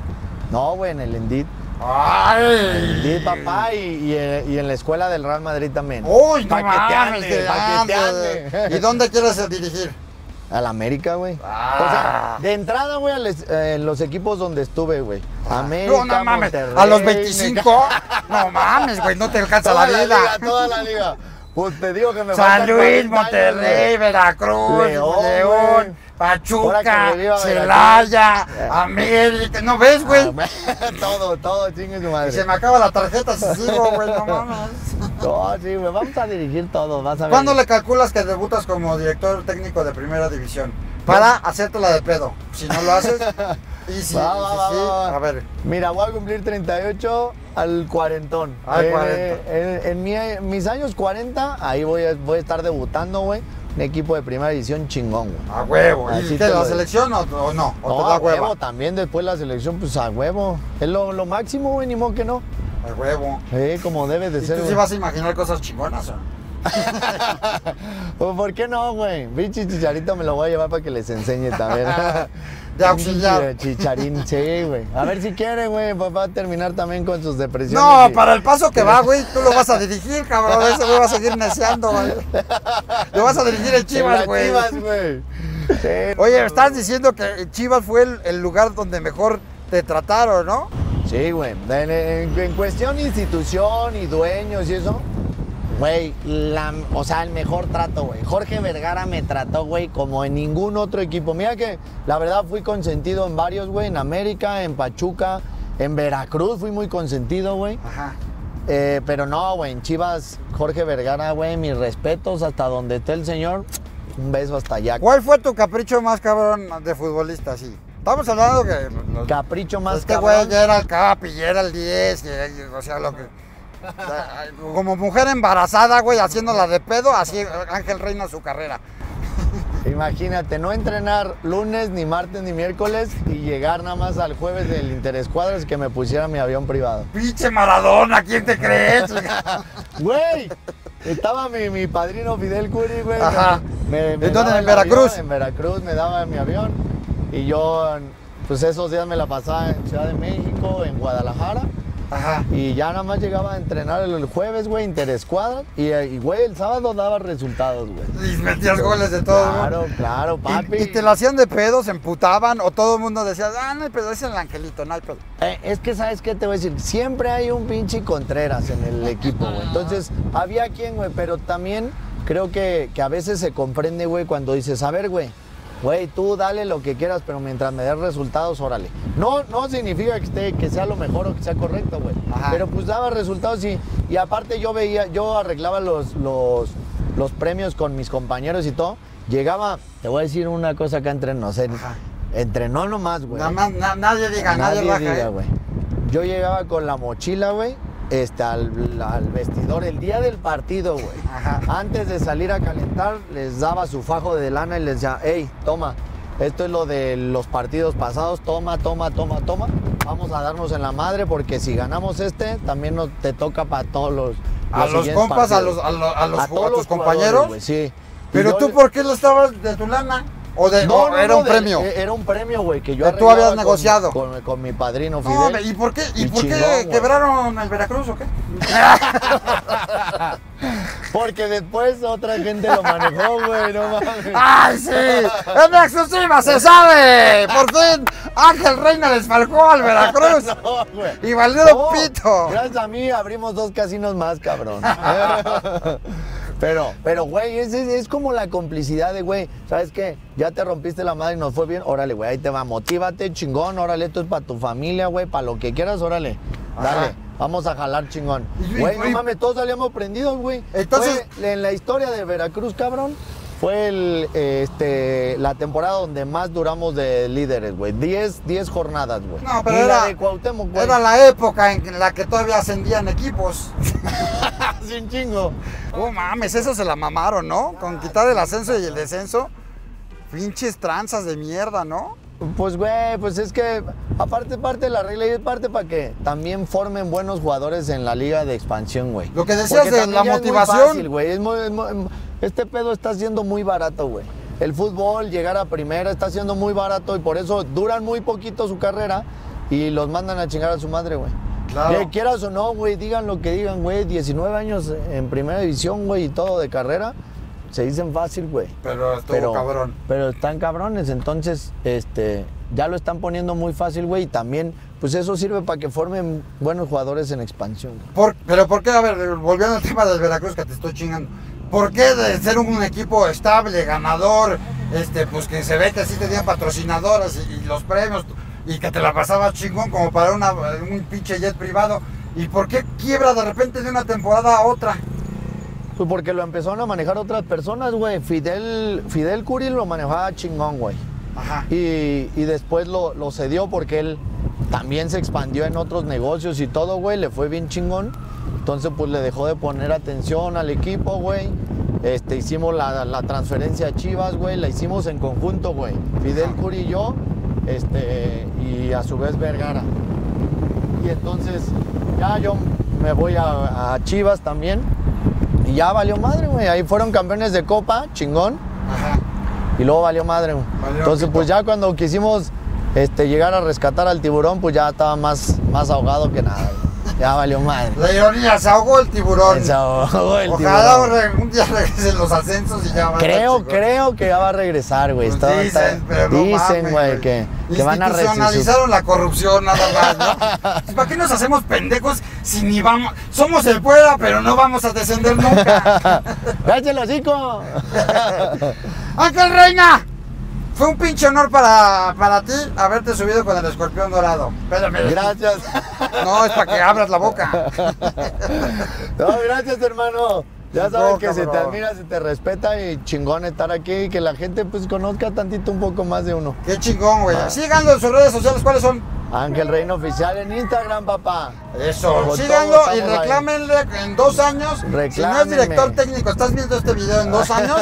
No, güey, en el Endit. ¡Ay! Sí, papá, y, y, y en la escuela del Real Madrid también. ¡Uy, no paqueteante, paqueteante! ¿Y dónde quieres dirigir? Al América, güey. Ah. O sea, de entrada, güey, eh, en los equipos donde estuve, güey. América, no, no mames. Monterrey, a los veinticinco, no mames, güey, no te alcanza la vida. La liga, toda la liga. Pues te digo que me San Luis, Monterrey, años, Veracruz, León, León Pachuca, Celaya, América. ¿No ves, güey? Ah, todo, todo, chingue su madre. Y se me acaba la tarjeta si sigo, güey, no mames. No, sí, güey, vamos a dirigir todo, vas a ver. ¿Cuándo le calculas que debutas como director técnico de primera división? Para hacértela de pedo. Si no lo haces... Y sí, va, va, sí, va, sí. Va, va. A ver. Mira, voy a cumplir treinta y ocho al cuarentón. Al eh, cuarentón. Eh, en, en, mi, en mis años cuarenta, ahí voy a, voy a estar debutando, güey. Un equipo de primera división chingón, güey. A huevo. Así ¿Y te la selección o, o no? ¿O no, te da a huevo? También después la selección, pues a huevo. Es lo, lo máximo, güey, ni modo que no. A huevo. Eh, como debe de ¿Y ser. ¿Tú sí vas a imaginar cosas chingonas? Pues, ¿por qué no, güey? Pinche Chicharito me lo voy a llevar para que les enseñe también. De auxiliar. Chicharín, sí, güey. A ver si quiere, güey, pues va a terminar también con sus depresiones. No, y... para el paso que va, güey, tú lo vas a dirigir, cabrón. Ese güey va a seguir neceando, güey. Lo vas a dirigir el Chivas, güey. Chivas, güey. Sí, oye, estás diciendo que Chivas fue el, el lugar donde mejor te trataron, ¿no? Sí, güey. En, en, en cuestión institución y dueños y eso... Güey, la, o sea, el mejor trato, güey. Jorge Vergara me trató, güey, como en ningún otro equipo. Mira que, la verdad, fui consentido en varios, güey. En América, en Pachuca, en Veracruz fui muy consentido, güey. Ajá. Eh, pero no, güey, en Chivas, Jorge Vergara, güey, mis respetos hasta donde esté el señor. Un beso hasta allá. ¿Cuál fue tu capricho más cabrón de futbolista, sí? Estamos hablando que... Los, capricho más este cabrón. Este güey ya era el capi, ya era el diez, o sea, lo que... Como mujer embarazada, güey, haciéndola de pedo, así Ángel Reyna su carrera. Imagínate, no entrenar lunes, ni martes, ni miércoles y llegar nada más al jueves del Interescuadras que me pusiera mi avión privado. ¡Pinche Maradona! ¿Quién te crees? Güey, estaba mi, mi padrino Fidel Kuri, güey. Ajá. Me, me ¿Entonces en Veracruz? Avión, en Veracruz me daba mi avión y yo, pues esos días me la pasaba en Ciudad de México, en Guadalajara. Ajá. Y ya nada más llegaba a entrenar el jueves, güey, interescuadra. Y, güey, el sábado daba resultados, güey. Y metías goles de todo, güey. Claro, claro, papi. ¿Y, y te lo hacían de pedo, se emputaban? ¿O todo el mundo decía, ah, no hay pedo, es el angelito, no hay pedo? Eh, es que, ¿sabes qué te voy a decir? Siempre hay un pinche Contreras en el equipo, güey. Entonces, había quien, güey, pero también creo que, que a veces se comprende, güey, cuando dices, a ver, güey. Güey, tú dale lo que quieras, pero mientras me des resultados, órale. No, no significa que, esté, que sea lo mejor o que sea correcto, güey. Pero pues daba resultados y, y aparte yo veía, yo arreglaba los, los, los premios con mis compañeros y todo. Llegaba, te voy a decir una cosa acá entre no sé, entrenó nomás, güey. Nada más, na, nadie diga, nadie, nadie baja, diga, güey. Eh. Yo llegaba con la mochila, güey. Este, al, al vestidor el día del partido, güey. Antes de salir a calentar, les daba su fajo de lana y les decía, hey, toma, esto es lo de los partidos pasados, toma, toma, toma, toma. Vamos a darnos en la madre porque si ganamos este, también nos, te toca para todos los, los a los compas, a los, a los, a los a todos a tus compañeros. Wey, sí. Pero yo, tú, ¿por qué lo estabas de tu lana? O de, no, o no, era no, un de, premio. Era un premio, güey, que yo que tú habías con, negociado. Con, con, con mi padrino Fidel. No, ¿y por qué, y por chingón, qué quebraron el Veracruz o qué? Porque después otra gente lo manejó, güey, no mames. ¡Ay, sí! ¡En exclusiva se sabe! Por fin, Ángel Reyna desfalcó al Veracruz. No, güey. Y valieron no, pito. Gracias a mí abrimos dos casinos más, cabrón. Pero, pero, güey, es, es, es como la complicidad de, güey, ¿sabes qué? Ya te rompiste la madre y nos fue bien, órale, güey, ahí te va, motívate, chingón, órale, esto es para tu familia, güey, para lo que quieras, órale, ajá, dale, vamos a jalar, chingón. Güey, no mames, todos salíamos prendidos, güey. Entonces, fue, en la historia de Veracruz, cabrón, fue el, este, la temporada donde más duramos de líderes, güey, diez jornadas, güey. No, pero era, la de Cuauhtémoc, güey. Era la época en la que todavía ascendían equipos. Sin chingo. Oh, mames, eso se la mamaron, ¿no? Con quitar el ascenso y el descenso. Pinches tranzas de mierda, ¿no? Pues, güey, pues es que aparte parte de la regla y es parte para que también formen buenos jugadores en la liga de expansión, güey. Lo que decías porque de la motivación. Es muy fácil, güey. Es muy, es muy, este pedo está siendo muy barato, güey. El fútbol, llegar a primera, está siendo muy barato y por eso duran muy poquito su carrera y los mandan a chingar a su madre, güey. Claro. Que quieras o no, güey, digan lo que digan, güey, diecinueve años en primera división, güey, y todo de carrera, se dicen fácil, güey. Pero estuvo pero, cabrón. Pero están cabrones, entonces, este, ya lo están poniendo muy fácil, güey, y también, pues eso sirve para que formen buenos jugadores en expansión. Por, pero ¿por qué? A ver, volviendo al tema del Veracruz, que te estoy chingando, ¿por qué de ser un equipo estable, ganador, este, pues que se ve que sí tenían patrocinadoras y, y los premios... Y que te la pasabas chingón como para una, un pinche jet privado. ¿Y por qué quiebra de repente de una temporada a otra? Pues porque lo empezaron a manejar otras personas, güey. Fidel, Fidel Kuri lo manejaba chingón, güey. Ajá. Y, y después lo, lo cedió porque él también se expandió en otros negocios y todo, güey. Le fue bien chingón. Entonces, pues le dejó de poner atención al equipo, güey. Este, hicimos la, la transferencia a Chivas, güey. La hicimos en conjunto, güey. Fidel Kuri y yo. Este, y a su vez Vergara. y entonces ya yo me voy a, a Chivas también. Y ya valió madre, güey. Ahí fueron campeones de Copa, chingón. Ajá. Y luego valió madre, güey. Entonces, pues ya cuando quisimos este, llegar a rescatar al tiburón, pues ya estaba más, más ahogado que nada, güey. Ya valió madre. La ironía, se ahogó el tiburón. Se ahogó el Ojalá tiburón. Ojalá un día regresen los ascensos y ya van. Creo, creo que ya va a regresar, güey. Pues dicen, está... pero no dicen, güey, que, que van a resucitar. Institucionalizaron la corrupción, nada más, ¿no? ¿Para qué nos hacemos pendejos si ni vamos? Somos el Puebla, pero no vamos a descender nunca. ¡Cállate, hocico! ¡Ángel Reyna! Fue un pinche honor para, para ti haberte subido con el escorpión dorado. Espérame. Gracias. No, es para que abras la boca. No, gracias, hermano. Ya sabes boca, que se te admira, se te respeta y chingón estar aquí y que la gente pues conozca tantito un poco más de uno. Qué chingón, güey. Ah. Síganlo en sus redes sociales, ¿cuáles son? Ángel Reyna Oficial en Instagram, papá. Eso, síganlo y reclámenle en dos años. Reclámenme. Si no es director técnico, estás viendo este video en dos años,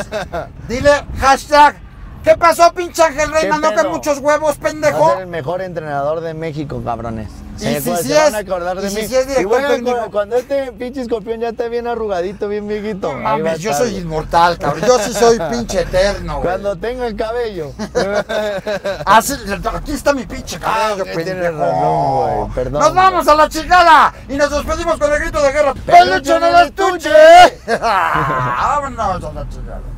dile hashtag. ¿Qué pasó, pinche Ángel Reyna? No que muchos huevos, pendejo. Va a ser el mejor entrenador de México, cabrones. Y eh, si, si, es, van a acordar de y mí. Si, si es director bueno, técnico. Cuando este pinche escorpión ya esté bien arrugadito, bien viejito. No mames, yo soy inmortal, cabrón. Yo sí soy pinche eterno, güey. Cuando tenga el cabello. Así, aquí está mi pinche cabello, ah, pendejo. Razón, güey. Perdón, nos vamos güey. A la chingada y nos despedimos con el grito de guerra. ¡Peluche en el estuche! Vámonos a la chingada.